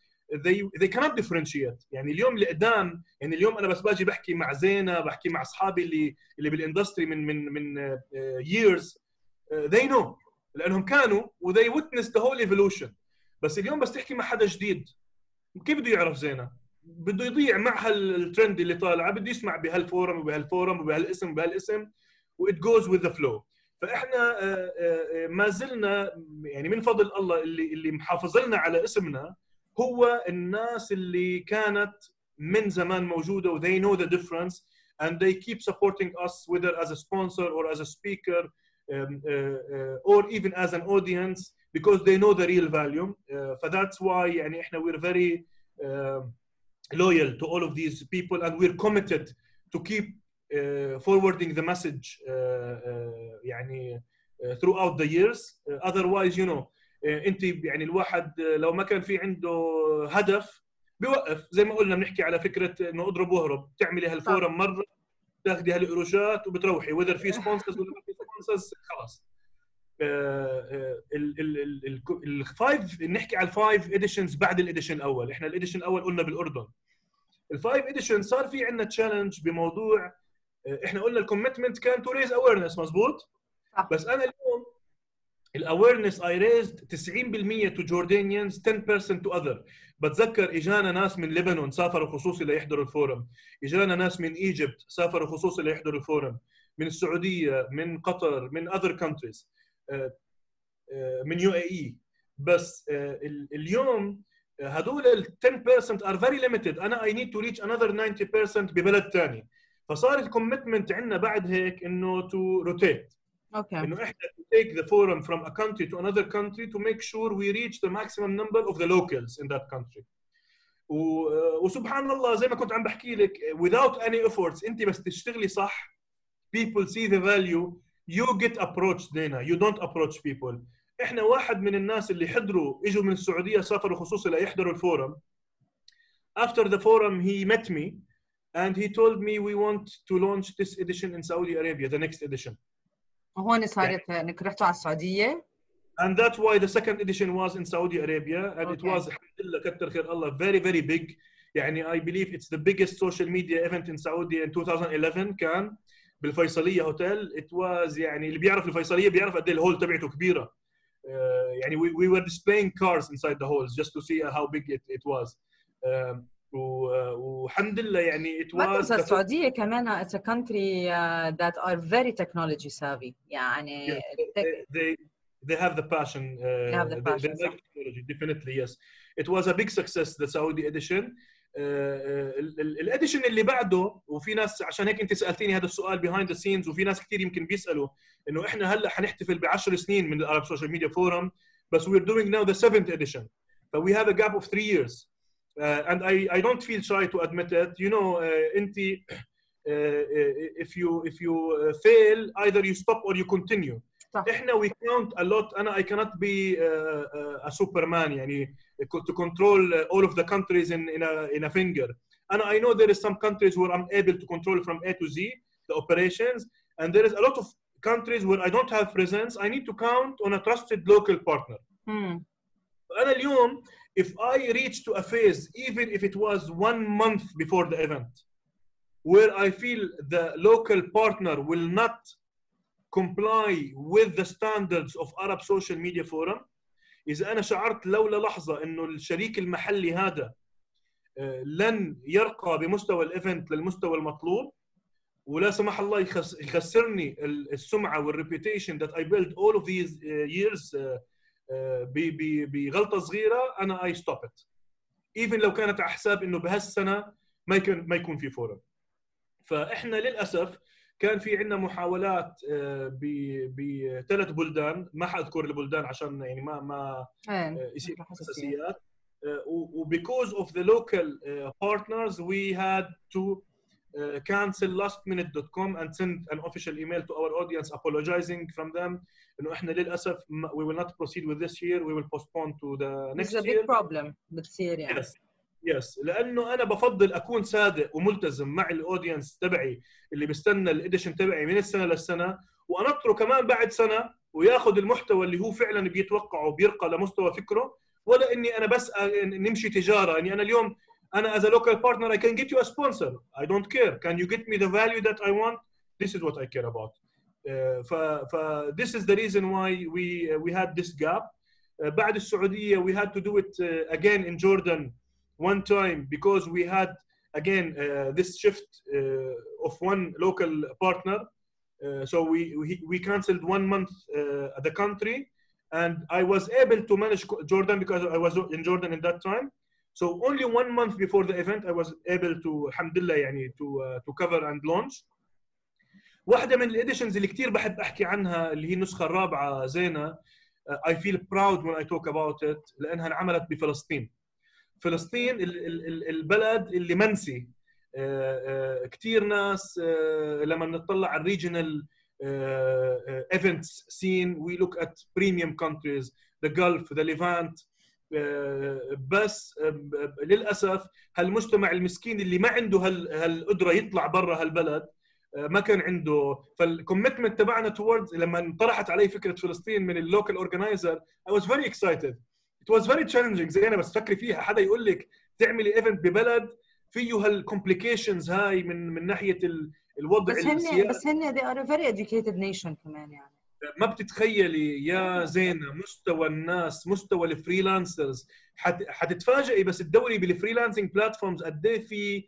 they cannot differentiate. يعني اليوم اللي قدام، يعني اليوم انا بس باجي بحكي مع زينه، بحكي مع اصحابي اللي بالاندستري من years they know لانهم كانوا و they witnessed the whole evolution. بس اليوم بس تحكي مع حدا جديد كيف بده يعرف زينه؟ بده يضيع مع هالترند اللي طالعه، بده يسمع بهالفورم وبهالفورم وبهالاسم وبهالاسم و it goes with the flow. فاحنا ما زلنا يعني من فضل الله اللي محافظ لنا على اسمنا هو الناس اللي كانت من زمان موجودة و they know the difference and they keep supporting us whether as a sponsor or as a speaker or even as an audience because they know the real value. That's why يعني احنا we're very loyal to all of these people and we're committed to keep forwarding the message يعني throughout the years. Otherwise you know انت يعني الواحد لو ما كان في عنده هدف بيوقف، زي ما قلنا بنحكي على فكره انه اضرب واهرب، بتعملي هالفورم مره بتاخذي هالقروشات وبتروحي وذر في سبونسرز ولا ما في سبونسرز خلاص. الفايف نحكي على الفايف اديشنز بعد الاديشن الاول، احنا الاديشن الاول قلنا بالاردن. الفايف اديشن صار في عندنا تشالنج بموضوع احنا قلنا الكوميتمنت كان تو ريز اويرنس مضبوط؟ بس انا اليوم الاويرنس اي ريزد 90% تو جوردانيانز 10% تو اذر. بتذكر اجانا ناس من لبنان سافروا خصوصي ليحضروا الفورم، اجانا ناس من ايجيبت سافروا خصوصي ليحضروا الفورم، من السعوديه، من قطر، من اذر كونتريز، من يو اي اي. بس اليوم هذول ال 10% ار فيري ليميتد، انا اي نيد تو ريتش انذر 90% ببلد ثاني. فصار الكوميتمنت عندنا بعد هيك انه تو روتيت. Okay. إنه إحنا to take the forum from a country to another country to make sure we reach the maximum number of the locals in that country. وسبحان الله زي ما كنت عم بحكي لك without any efforts أنت بس تشتغلي صح people see the value, you get approached. Zeina, you don't approach people. احنا واحد من الناس اللي حضروا اجوا من السعوديه سافروا خصوصا ليحضروا الفورم. After the forum he met me and he told me we want to launch this edition in Saudi Arabia, the next edition. وهون صارت انك رحتوا على السعوديه. And that's why the second edition was in Saudi Arabia and it was الحمد لله كتر خير الله very big. يعني I believe it's the biggest social media event in Saudi in 2011 كان بالفيصليه هوتيل. It was يعني اللي بيعرف الفيصليه بيعرف قد ايه الهول تبعته كبيره. يعني we were displaying cars inside the halls just to see how big it was. والحمد لله يعني it was. ما تنسى السعودية كمان it's a country that are very technology savvy. يعني yeah, they have the passion. They have the passion. They like technology, definitely yes. It was a big success the Saudi edition. الاديشن اللي بعده وفي ناس عشان هيك انت سالتيني هذا السؤال behind the scenes وفي ناس كثير يمكن بيسالوا انه احنا هلا حنحتفل ب10 سنين من العرب سوشيال ميديا فورم بس we're doing now the 7th edition. So we have a gap of 3 years and I don't feel shy to admit it. You know انت if you fail either you stop or you continue. احنا we count a lot. انا I cannot be a superman يعني to control all of the countries in a finger. And I know there is some countries where I'm able to control from A to Z the operations, and there is a lot of countries where I don't have presence. I need to count on a trusted local partner. أنا اليوم if I reach to a phase, even if it was 1 month before the event, where I feel the local partner will not comply with the standards of Arab Social Media Forum. إذا أنا شعرت لولا لحظة إنه الشريك المحلي هذا لن يرقى بمستوى الإيفنت للمستوى المطلوب ولا سمح الله يخسرني السمعة والريبيتيشن that I built all of these years بغلطة صغيرة أنا I stop it. even لو كانت على حساب إنه بهالسنة ما يكون في فورم. فإحنا للأسف كان في عندنا محاولات بثلاث بلدان ما حاذكر البلدان عشان يعني ما يصير حساسيات وبكوز اوف ذا لوكال بارتنرز وي هاد تو كانسل lastminute.com and send an official email to our audience apologizing from them انه احنا للاسف we will not proceed with this year we will postpone to the next year. It's a big problem بتصير يعني. Yes. لأنه أنا بفضل أكون صادق وملتزم مع الأودينس تبعي اللي بستنى الإديشن تبعي من السنة للسنة وأنطره كمان بعد سنة وياخذ المحتوى اللي هو فعلا بيتوقعه وبيرقى لمستوى فكره ولا إني أنا بس نمشي تجارة. إني أنا اليوم أنا as a local partner I can get you a sponsor. I don't care. Can you get me the value that I want? This is what I care about. This is the reason why we had this gap. بعد السعودية we had to do it again in Jordan. One time because we had again this shift of one local partner, so we cancelled 1 month the country, and I was able to manage Jordan because I was in Jordan at that time. So only 1 month before the event, I was able to, alhamdulillah, يعني to cover and launch. واحدة من الاديشنز اللي كتير بحب أحكي عنها اللي هي النسخة الرابعة زينة. I feel proud when I talk about it لأنها انعملت بفلسطين. فلسطين البلد اللي منسي. كثير ناس لما نطلع على الريجنال ايفنتس سين وي لوك ات بريميوم كونتريز ذا جلف ذا ليفانت بس للاسف هالمجتمع المسكين اللي ما عنده هالقدره يطلع برا هالبلد ما كان عنده. فالكوميتمنت تبعنا توردز لما انطرحت علي فكره فلسطين من اللوكال اورجنايزر I was very excited. It was very challenging زينا بس فكري فيها حدا يقول لك تعملي ايفنت ببلد فيه هالكومبليكيشنز هاي من ناحيه الوضع السياسي بس هن they are a very educated nation كمان يعني ما بتتخيلي يا زينة مستوى الناس مستوى الفريلانسرز حتتفاجئي بس تدوري بالفريلانسنج بلاتفورمز قد ايه في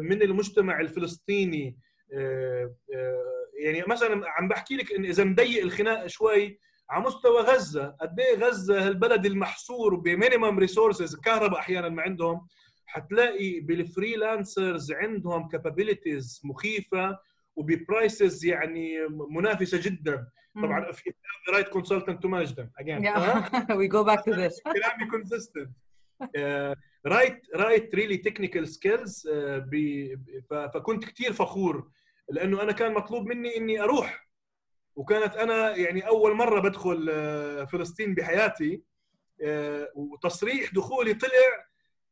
من المجتمع الفلسطيني. يعني مثلا عم بحكي لك ان اذا نضيق الخناق شوي على مستوى غزه قد ايه غزه هالبلد المحصور بمينيمم ريسورسز الكهرباء احيانا ما عندهم. حتلاقي بالفريلانسرز عندهم كابابيلتيز مخيفه وببرايسز يعني منافسه جدا. طبعا if you have the right consultant to manage them again we go back to this كلامي consistent right really technical skills. فكنت كثير فخور لانه انا كان مطلوب مني اني اروح، وكانت انا يعني اول مره بدخل فلسطين بحياتي، وتصريح دخولي طلع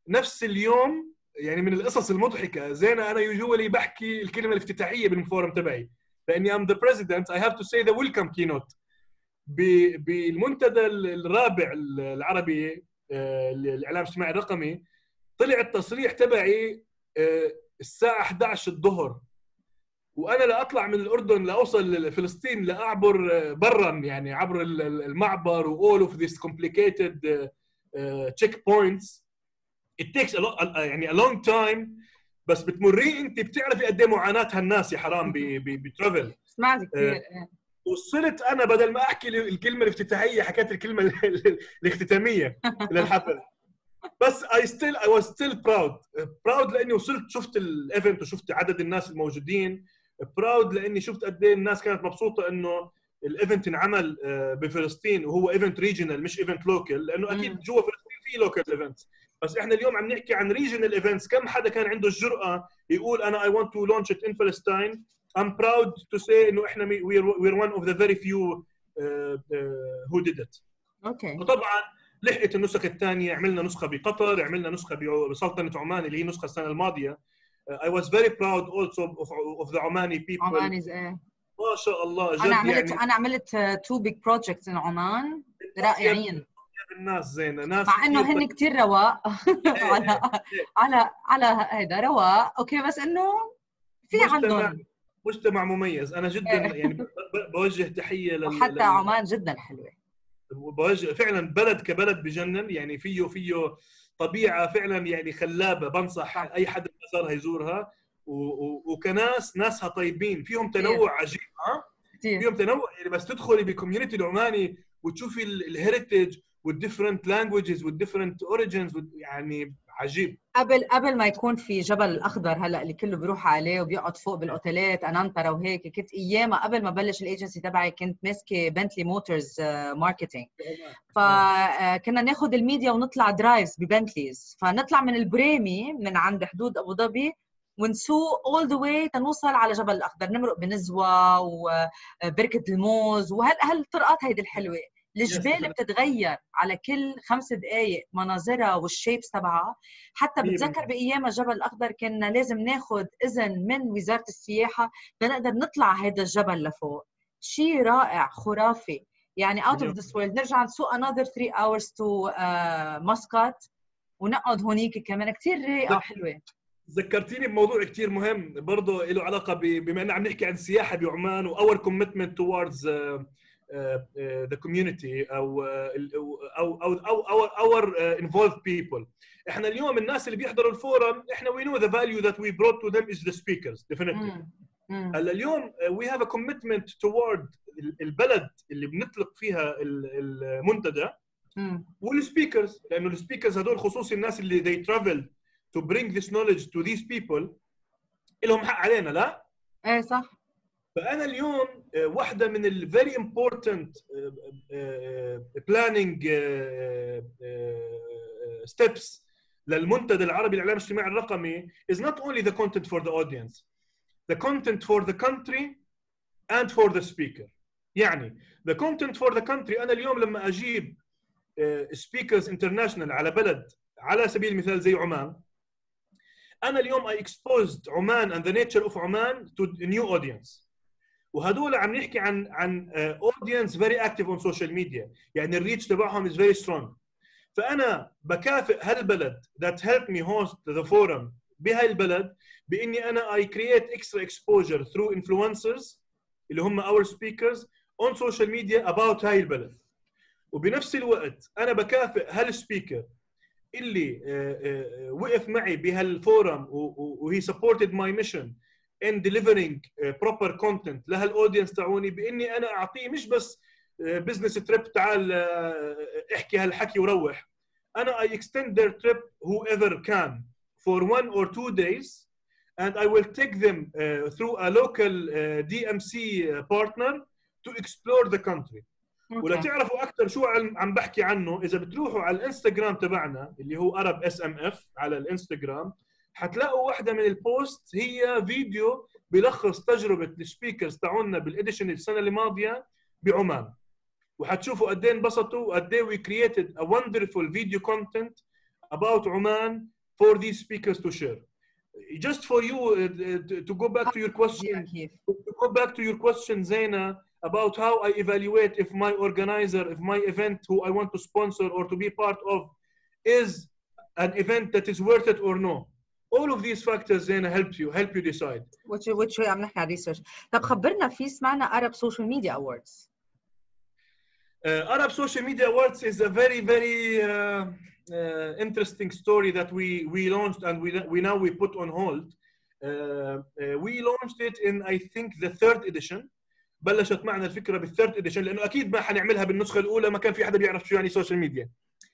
نفس اليوم. يعني من القصص المضحكه زينا، انا يجولي بحكي الكلمه الافتتاحيه بالفورم تبعي لاني I'm the president I have to say the welcome keynote بالمنتدى الرابع العربي الاعلام الاجتماعي الرقمي. طلع التصريح تبعي الساعه 11 الظهر، وانا لاطلع من الاردن لاوصل لفلسطين لاعبر برا، يعني عبر المعبر و all of these complicated checkpoints it takes a lot, يعني a long time. بس بتمري انت بتعرفي قد ايه معاناه هالناس يا حرام بترافل. سمعت كثير. وصلت انا بدل ما احكي الكلمه الافتتاحيه حكيت الكلمه الاختتاميه للحفل. بس I was still proud لاني وصلت، شفت الايفنت وشفت عدد الناس الموجودين. proud لاني شفت قد ايه الناس كانت مبسوطه انه الايفنت انعمل بفلسطين، وهو ايفنت ريجنال مش ايفنت لوكال، لانه اكيد جوا فلسطين في لوكال ايفنتس، بس احنا اليوم عم نحكي عن ريجنال ايفنتس. كم حدا كان عنده الجرأه يقول انا I want to launch it in Palestine. I'm proud to say انه احنا we're one of the very few who did it. اوكي. وطبعا لحقت النسخ الثانيه، عملنا نسخه بقطر، عملنا نسخه بسلطنه عمان اللي هي نسخه السنه الماضيه. I was very proud also of the Omani people. Omanis ما شاء الله جد. انا عملت two big projects in Oman رائعين. الناس زينه، ناس مع انه هن كثير رواق على هيدا رواق. اوكي بس انه في عندهم مجتمع مميز. انا جدا يعني بوجه تحيه حتى عمان جدا حلوه، وبوجه فعلا بلد كبلد بجنن، يعني فيه طبيعه فعلا يعني خلابه. بنصح اي حدا بزارها يزورها، وكناس ناسها طيبين، فيهم تنوع عجيب. فيهم تنوع يعني بس تدخلي بالكوميونتي العماني وتشوفي الهيريتج والديفرنت لانجويجز والديفرنت اوريجينز، يعني عجيب. قبل ما يكون في جبل الاخضر هلا اللي كله بيروح عليه وبيقعد فوق بالاوتيلات انانترا وهيك، كنت ايام قبل ما بلش الايجنسي تبعي كنت ماسكه بنتلي موتورز ماركتينج، فكنا ناخذ الميديا ونطلع درايفز ببنتليز، فنطلع من البريمي من عند حدود ابو ظبي ونسوق اول ذا واي تنوصل على جبل الاخضر، نمرق بنزوه وبركه الموز وهالطرقات هيدي الحلوه. الجبال بتتغير على كل 5 دقائق مناظرها والشيبس تبعها. حتى بتذكر بايام الجبل الاخضر كنا لازم ناخذ اذن من وزاره السياحه لنقدر نطلع هذا الجبل لفوق. شيء رائع خرافي يعني اوت اوف ذس وورلد. نرجع نسوق انذر 3 اورز تو مسقط ونقعد هونيك كمان، كثير رايقه وحلوه. ذكرتيني بموضوع كثير مهم برضه له علاقه بما اننا عم نحكي عن السياحه بعمان واور كوميتمنت تووردز the community او our involved people. احنا اليوم الناس اللي بيحضروا الفورم احنا we know the value that we brought to them is the speakers definitely. هلا اليوم we have a commitment toward البلد اللي بنطلق فيها المنتدى والسبيكرز، لانه السبيكرز هذول خصوصي الناس اللي they travel to bring this knowledge to these people لهم حق علينا. لا ايه صح. فانا اليوم واحده من الفيري امبورتنت بلاننج ستيبس للمنتدى العربي للاعلام الاجتماعي الرقمي is not only the content for the audience, the content for the country and for the speaker. يعني the content for the country، انا اليوم لما اجيب speakers international على بلد على سبيل المثال زي عمان، انا اليوم I exposed عمان and the nature of عمان to a new audience. وهدول عم نحكي عن اودينس فيري اكتيف اون سوشيال ميديا، يعني الريتش تبعهم از فيري سترونج. فانا بكافئ هالبلد ذات هيلب مي هوست ذا فورم بهاي البلد باني انا اي كرييت اكسترا اكسبوجر ثرو انفلونسرز اللي هم اور سبيكرز اون سوشيال ميديا اباوت هاي البلد. وبنفس الوقت انا بكافئ هالسبيكر اللي وقف معي بهالفورم وهي سبورتد ماي ميشن and delivering proper content لهالاودينس تاعوني باني انا اعطيه مش بس بزنس تريب تعال احكي هالحكي وروح. انا I extend their trip whoever can for 1 or 2 days and I will take them through a local DMC partner to explore the country. ولتعرفوا اكثر شو عم بحكي عنه اذا بتروحوا على الانستغرام تبعنا اللي هو Arab SMF على الانستغرام، حتلاقوا واحدة من البوست هي فيديو بيلخص تجربه السبيكرز تاعونا بالاديشن السنه الماضيه بعمان، وحتشوفوا قد ايه انبسطوا وقد ايه we created a wonderful video content about Oman for these speakers to share. Just for you to go back to your question, Zeina, about how I evaluate if my organizer, if my event who I want to sponsor or to be part of is an event that is worth it or no. All of these factors, Zeina, help you decide. Which way I'm not gonna research. طب خبرنا في سمعنا Arab Social Media Awards. Arab Social Media Awards is a very, very interesting story that we launched and we now put on hold. We launched it in I think the third edition. بلشت معنا الفكرة بالثيرد إديشن لأنه أكيد ما حنعملها بالنسخة الأولى، ما كان في حدا بيعرف شو يعني سوشيال ميديا.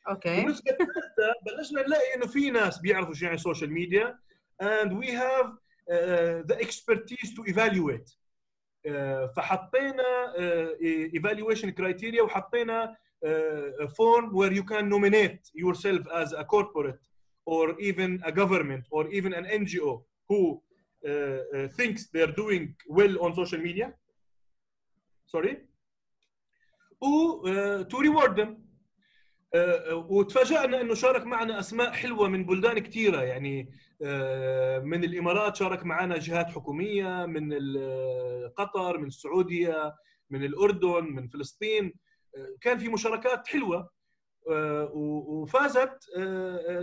أوكي. بالنسخة الثالثة بلشنا نلاقي إنه في ناس بيعرفوا شو يعني سوشيال ميديا and we have the expertise to evaluate. فحطينا evaluation criteria وحطينا form where you can nominate yourself as a corporate or even a government or even an NGO who thinks they're doing well on social media. Sorry. To reward them. وتفاجأنا إنه شارك معنا أسماء حلوة من بلدان كثيرة، يعني من الإمارات شارك معنا جهات حكومية، من قطر، من السعودية، من الأردن، من فلسطين. كان في مشاركات حلوة وفازت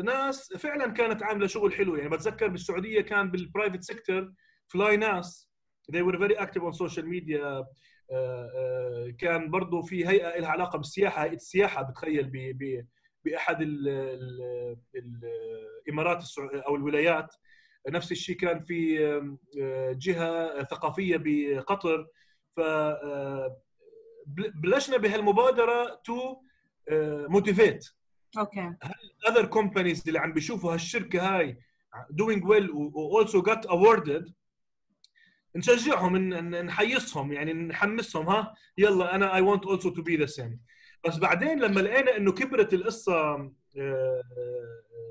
ناس فعلا كانت عاملة شغل حلو. يعني بتذكر بالسعودية كان بالبرايفت سيكتور فلاي ناس، they were very active on social media. كان برضه في هيئه لها علاقه بالسياحه، هيئه السياحه، بتخيل باحد الامارات او الولايات. نفس الشيء كان في جهه ثقافيه بقطر. فبلشنا بهالمبادره تو موتيفيت اوكي اذر كومبانيز اللي عم بيشوفوا هالشركه هاي doing well و also got awarded، نشجعهم، نحيصهم، يعني نحمسهم، ها يلا انا I want also to be the same. بس بعدين لما لقينا انه كبرت القصه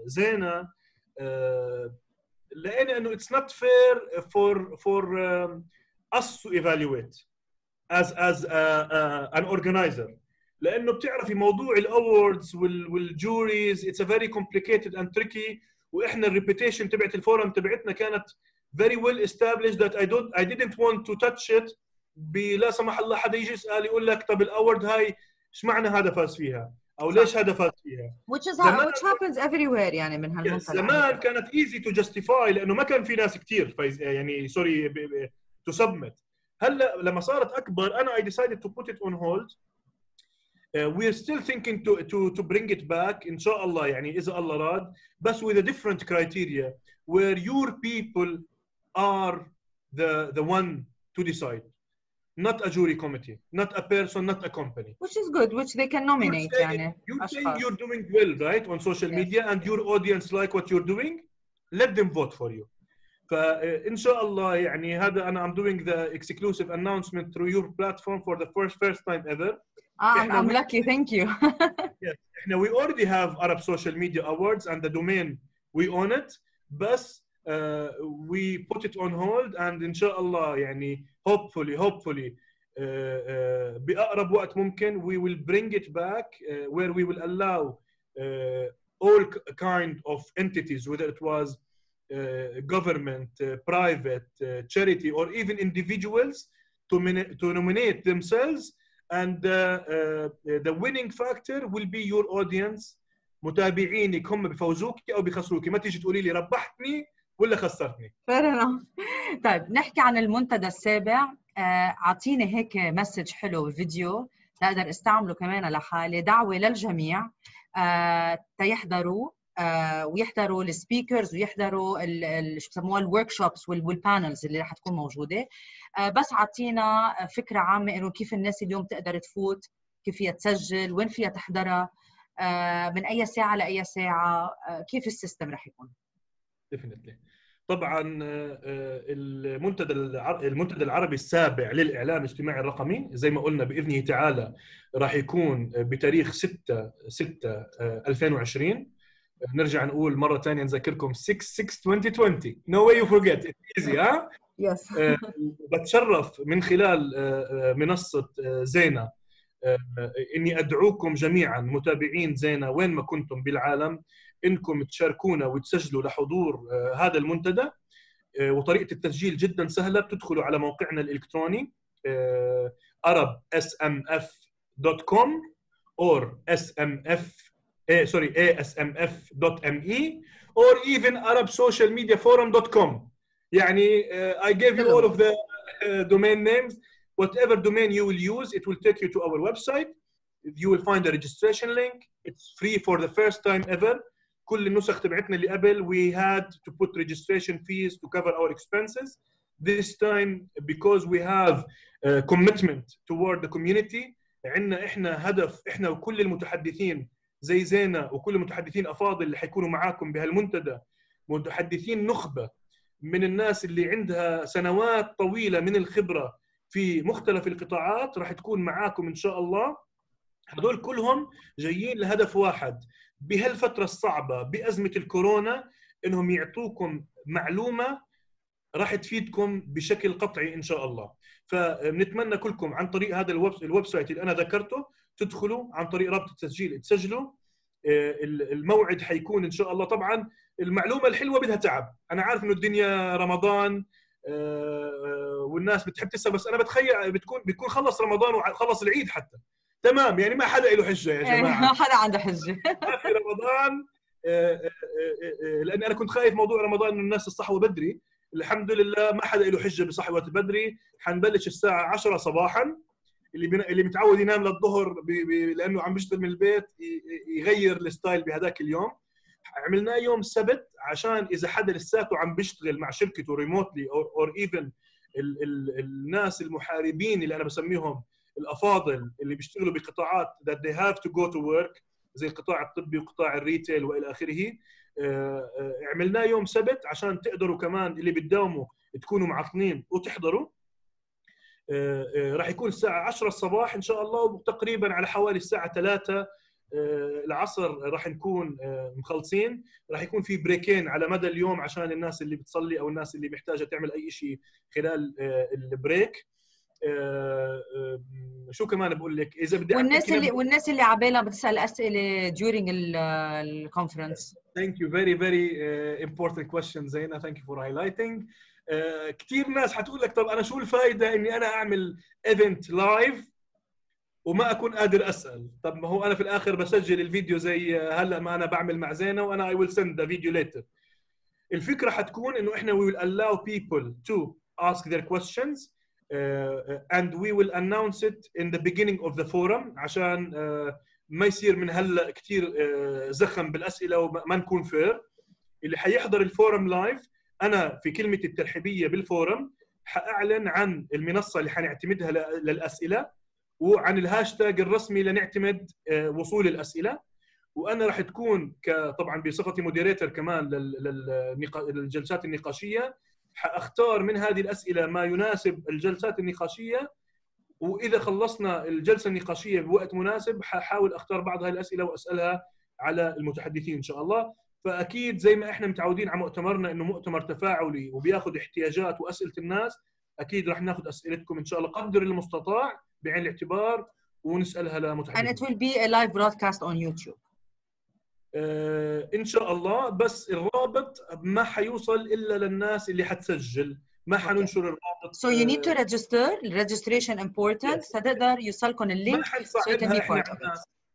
زينة، لقينا انه it's not fair for us to evaluate as an organizer، لانه بتعرفي موضوع الاووردز والجوريز it's a very complicated and tricky، واحنا الريبيتيشن تبعت الفورم تبعتنا كانت very well established that I didn't want to touch it. لا سمح الله حدا يجي يسأل يقول لك طب الأورد هاي ايش معنى هذا فاز فيها او ليش هذا فاز فيها، which happens everywhere. يعني من هالمنطقة زمان كانت easy to justify لانه ما كان في ناس كثير يعني سوري to submit. هلا لما صارت اكبر انا I decided to put it on hold. We're still thinking to bring it back ان شاء الله، يعني اذا الله راد، بس with a different criteria where your people are the one to decide, not a jury committee, not a person, not a company. Which is good, which they can nominate. You say you're doing well, right, on social media, and your audience like what you're doing, let them vote for you. فإن شاء الله يعني هذا أنا I'm doing the exclusive announcement through your platform for the first time ever. I'm lucky, thank you. Yes, now we already have Arab Social Media Awards and the domain we own it, but we put it on hold and inshallah يعني hopefully بأقرب وقت ممكن we will bring it back where we will allow all kind of entities, whether it was government, private, charity or even individuals to nominate themselves, and the winning factor will be your audience. متابعينك هم بفوزوكي او بخسروكي، ما تيجي تقولي لي ربحتني ولا خسرتني. طيب نحكي عن المنتدى السابع. اعطيني هيك مسج حلو، فيديو بقدر استعمله كمان لحالي، دعوه للجميع تيحضروا ويحضروا السبيكرز ويحضروا شو بسموها الورك شوبس والبانلز اللي رح تكون موجوده. بس اعطينا فكره عامه انه كيف الناس اليوم تقدر تفوت، كيف فيها تسجل، وين فيها تحضرها، من اي ساعه لاي ساعه، كيف السيستم رح يكون. ديفينتلي طبعا المنتدى العربي السابع للاعلام الاجتماعي الرقمي زي ما قلنا باذنه تعالى راح يكون بتاريخ 6/6/2020. نرجع نقول مره ثانيه نذكركم 6/6/2020. No way you forget. It's easy. ها yes. بتشرف من خلال منصة زينة إني أدعوكم جميعاً متابعين زينة وين ما كنتم بالعالم إنكم تشاركونا وتسجلوا لحضور هذا المنتدى. وطريقة التسجيل جداً سهلة، بتدخلوا على موقعنا الإلكتروني Arab asmf.com or asmf.me or even Arab Social Media Forum.com. يعني I gave you all of the domain names. Whatever domain you will use, it will take you to our website. You will find the registration link. It's free for the first time ever. كل النسخ تبعتنا اللي قبل we had to put registration fees to cover our expenses. This time, because we have a commitment toward the community, عندنا إحنا هدف، إحنا وكل المتحدثين زي زينة وكل المتحدثين أفاضل اللي حيكونوا معاكم بهالمنتدى، متحدثين نخبة من الناس اللي عندها سنوات طويلة من الخبرة في مختلف القطاعات راح تكون معاكم إن شاء الله. هدول كلهم جايين لهدف واحد بهالفترة الصعبة بأزمة الكورونا، إنهم يعطوكم معلومة راح تفيدكم بشكل قطعي إن شاء الله. فنتمنى كلكم عن طريق هذا الويب سايت اللي أنا ذكرته تدخلوا عن طريق رابط التسجيل تسجلوا. الموعد حيكون إن شاء الله. طبعاً المعلومة الحلوة بدها تعب، أنا عارف إنه الدنيا رمضان والناس بتحب تسأل، بس أنا بتخيل بيكون خلص رمضان وخلص العيد حتى، تمام؟ يعني ما حدا له حجة يا جماعة، ما حدا عنده حجة في رمضان. لأن أنا كنت خايف موضوع رمضان إنه الناس الصحوة بدري، الحمد لله ما حدا له حجة بصحوة بدري. حنبلش الساعة 10 صباحاً، اللي متعود ينام للظهر لأنه عم بيشتغل من البيت يغير الستايل بهذاك اليوم. عملناه يوم سبت عشان إذا حدا لساته عم بيشتغل مع شركته ريموتلي أو إيفن الناس المحاربين اللي أنا بسميهم الأفاضل اللي بيشتغلوا بقطاعات that they have to go to work زي القطاع الطبي وقطاع الريتيل وإلى آخره. عملناه يوم سبت عشان تقدروا كمان اللي بتداوموا تكونوا معطلين وتحضروا. راح يكون الساعة 10 الصباح إن شاء الله، وتقريباً على حوالي الساعة 3 العصر راح نكون مخلصين. راح يكون في بريكين على مدى اليوم عشان الناس اللي بتصلي أو الناس اللي محتاجة تعمل أي شيء خلال البريك. شو كمان بقول لك إذا بدي، والناس اللي عبالها بتسأل أسئلة during the conference. Thank you, very very important question زينة. Thank you for highlighting. كثير ناس حتقول لك طب أنا شو الفائدة إني أنا أعمل event live وما أكون قادر أسأل؟ طب ما هو أنا في الآخر بسجل الفيديو زي هلأ ما أنا بعمل مع زينة، وأنا I will send the video later. الفكرة حتكون إنه إحنا we will allow people to ask their questions and we will announce it in the beginning of the forum عشان ما يصير من هلأ كتير زخم بالأسئلة وما نكون fair. اللي حيحضر الفورم لايف، أنا في كلمة الترحيبية بالفورم حأعلن عن المنصة اللي حنعتمدها للأسئلة وعن الهاشتاج الرسمي لنعتمد وصول الأسئلة. وأنا راح تكون طبعاً بصفتي موديريتر كمان للجلسات النقاشية، حأختار من هذه الأسئلة ما يناسب الجلسات النقاشية، وإذا خلصنا الجلسة النقاشية بوقت مناسب ححاول أختار بعض هذه الأسئلة وأسألها على المتحدثين إن شاء الله. فأكيد زي ما إحنا متعودين على مؤتمرنا إنه مؤتمر تفاعلي وبياخد احتياجات وأسئلة الناس، أكيد راح ناخد أسئلتكم إن شاء الله قدر المستطاع بعين الاعتبار ونسألها لمتحدثين. And it will be a live broadcast on YouTube. إن شاء الله، بس الرابط ما حيوصل إلا للناس اللي حتسجل، ما حننشر الرابط. So you need to register. Registration important. ستقدر يوصلكم اللينك.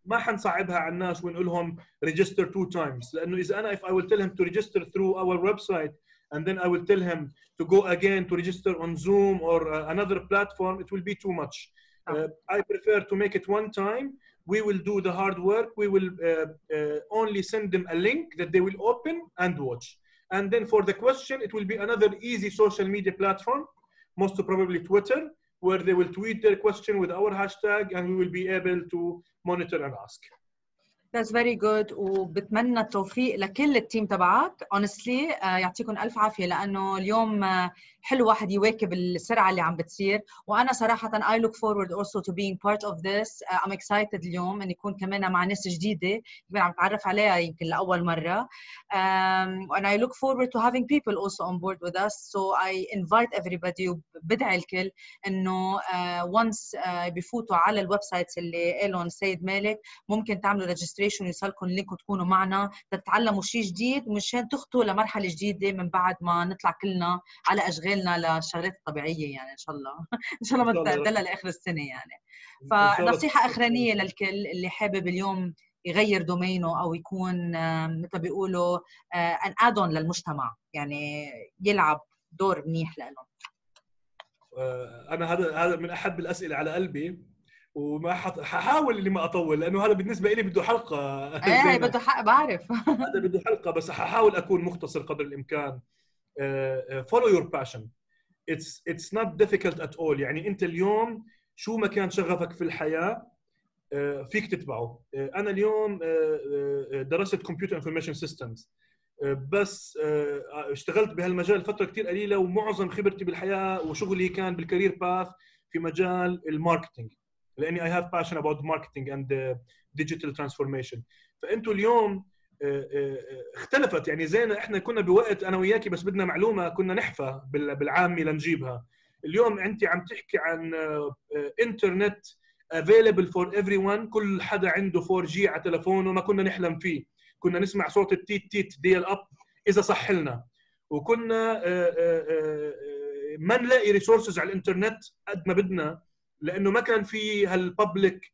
ما حنصعبها على الناس ونقول لهم register 2 times، لأنه إذا أنا if I will tell him to register through our website and then I will tell him to go again to register on Zoom or another platform, it will be too much. I prefer to make it 1 time. We will do the hard work. We will only send them a link that they will open and watch. And then for the question, it will be another easy social media platform, most probably Twitter, where they will tweet their question with our hashtag and we will be able to monitor and ask. That's very good. وبتمنى التوفيق لكل التيم تبعك. Honestly يعطيكم ألف عافية لأنه اليوم حلو واحد يواكب السرعة اللي عم بتصير. وأنا صراحة I look forward also to being part of this. I'm excited اليوم إن يكون كمان مع ناس جديدة يمكن عم تعرف عليها يمكن لأول مرة. And I look forward to having people also on board with us. So I invite everybody وبدعي الكل إنه once بفوتوا على الويب سايتس اللي قالهم سيد مالك ممكن تعملوا ريجستريشن ويوصلكم لينك وتكونوا معنا تتعلموا شيء جديد ومشان تخطوا لمرحله جديده من بعد ما نطلع كلنا على اشغالنا للشغلات الطبيعيه يعني ان شاء الله ان شاء الله ما تتعدلها لاخر السنه يعني. فنصيحه اخرانيه للكل اللي حابب اليوم يغير دومينه او يكون مثل بيقولوا ان ادون للمجتمع يعني يلعب دور منيح لهم. انا هذا من احب الاسئله على قلبي وما حاحاول اللي ما اطول لانه هذا بالنسبه لي بده حلقه. ايه بده حق بعرف هذا بده حلقه بس حاحاول اكون مختصر قدر الامكان. follow your passion it's not difficult at all. يعني انت اليوم شو ما كان شغفك في الحياه فيك تتبعه. انا اليوم درست كمبيوتر انفورميشن سيستمز بس اشتغلت بهالمجال فتره كثير قليله ومعظم خبرتي بالحياه وشغلي كان بالكارير باث في مجال الماركتينج لاني I have passion about marketing and digital transformation. فانتوا اليوم اختلفت يعني زينا احنا كنا بوقت انا وياكي بس بدنا معلومه كنا نحفى بالعامي لنجيبها. اليوم انت عم تحكي عن انترنت available for everyone كل حدا عنده 4G على تلفونه ما كنا نحلم فيه. كنا نسمع صوت التيت تيت ديال اب اذا صح لنا وكنا ما نلاقي resources على الانترنت قد ما بدنا لانه ما كان في هالببليك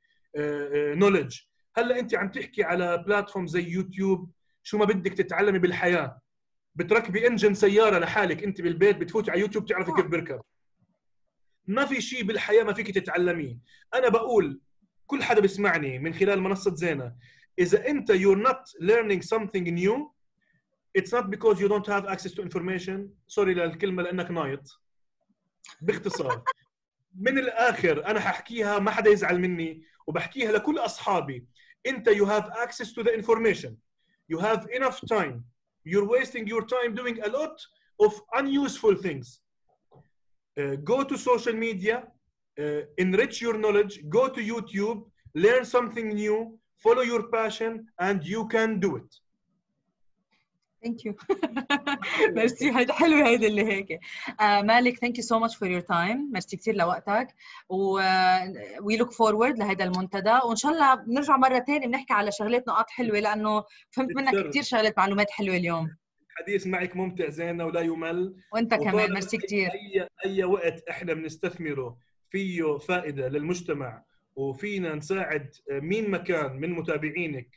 نوليدج. هلا انت عم تحكي على بلاتفورم زي يوتيوب شو ما بدك تتعلمي بالحياه بتركبي انجن سياره لحالك انت بالبيت بتفوتي على يوتيوب بتعرفي كيف بركب. ما في شيء بالحياه ما فيك تتعلميه. انا بقول كل حدا بسمعني من خلال منصه زينه اذا انت you're not learning something new it's not because you don't have access to information. سوري للكلمه لانك نايط باختصار. من الاخر انا ححكيها ما حدا يزعل مني وبحكيها لكل اصحابي. انت you have access to the information. You have enough time. You're wasting your time doing a lot of unuseful things. Go to social media, enrich your knowledge, go to YouTube, learn something new, follow your passion and you can do it. Thank you. ميرسي حلوة هيدي اللي هيك. مالك thank you so much for your time. ميرسي كثير لوقتك و we look forward لهيدا المنتدى وان شاء الله بنرجع مرة ثانية بنحكي على شغلات نقاط حلوة لأنه فهمت منك كثير شغلات معلومات حلوة اليوم. الحديث معك ممتع زينة ولا يمل وانت كمان ميرسي كثير. أي وقت احنا بنستثمره فيه فائدة للمجتمع وفينا نساعد مين ما كان من متابعينك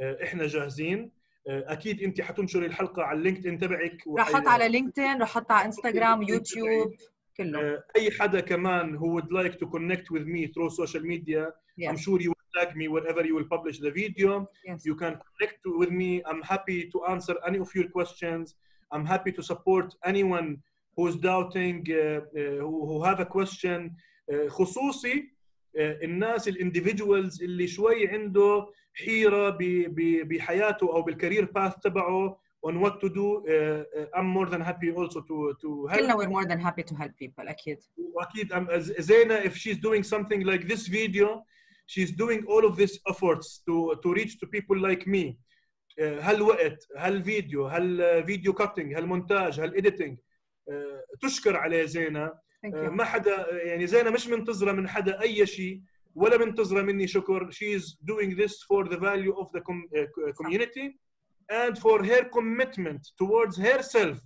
احنا جاهزين. اكيد انت حتنشري الحلقه على اللينكد ان تبعك رح احط على لينكدين رح احط على انستغرام يوتيوب كله. اي حدا كمان who would like to connect with me through social media yes. I'm sure you will tag me wherever you will publish the video yes. You can connect with me. I'm happy to answer any of your questions. I'm happy to support anyone who's doubting who have a question خصوصي الناس الانديفيدوالز اللي شوي عنده حيره بحياته او بالكارير باث تبعه on what to do. I'm more than happy also to help. We're more than happy to help people أكيد. وأكيد Zeina if she's doing something like this video she's doing all of these efforts to reach to people like me. هالوقت هالفيديو هالفيديو كاتنج هالمونتاج هالإديتنج تشكر عليه Zeina. ما حدا يعني زينا مش منتظره من حدا اي شيء ولا منتظره مني شكر. she is doing this for the value of the community and for her commitment towards herself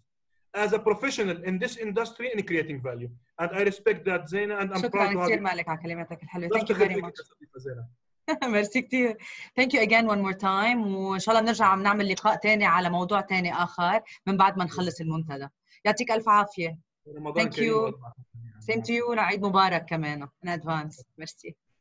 as a professional in this industry in creating value and I respect that Zeina and I'm proud to have. شكرا كثير مالك على كلماتك الحلوه. thank you very much. ميرسي كثير. ثانك يو اجين وان مور تايم وان شاء الله بنرجع عم نعمل لقاء ثاني على موضوع ثاني اخر من بعد ما نخلص المنتدى. يعطيك الف عافيه. Thank you. Same to you. عيد مبارك كمان in advance. Merci.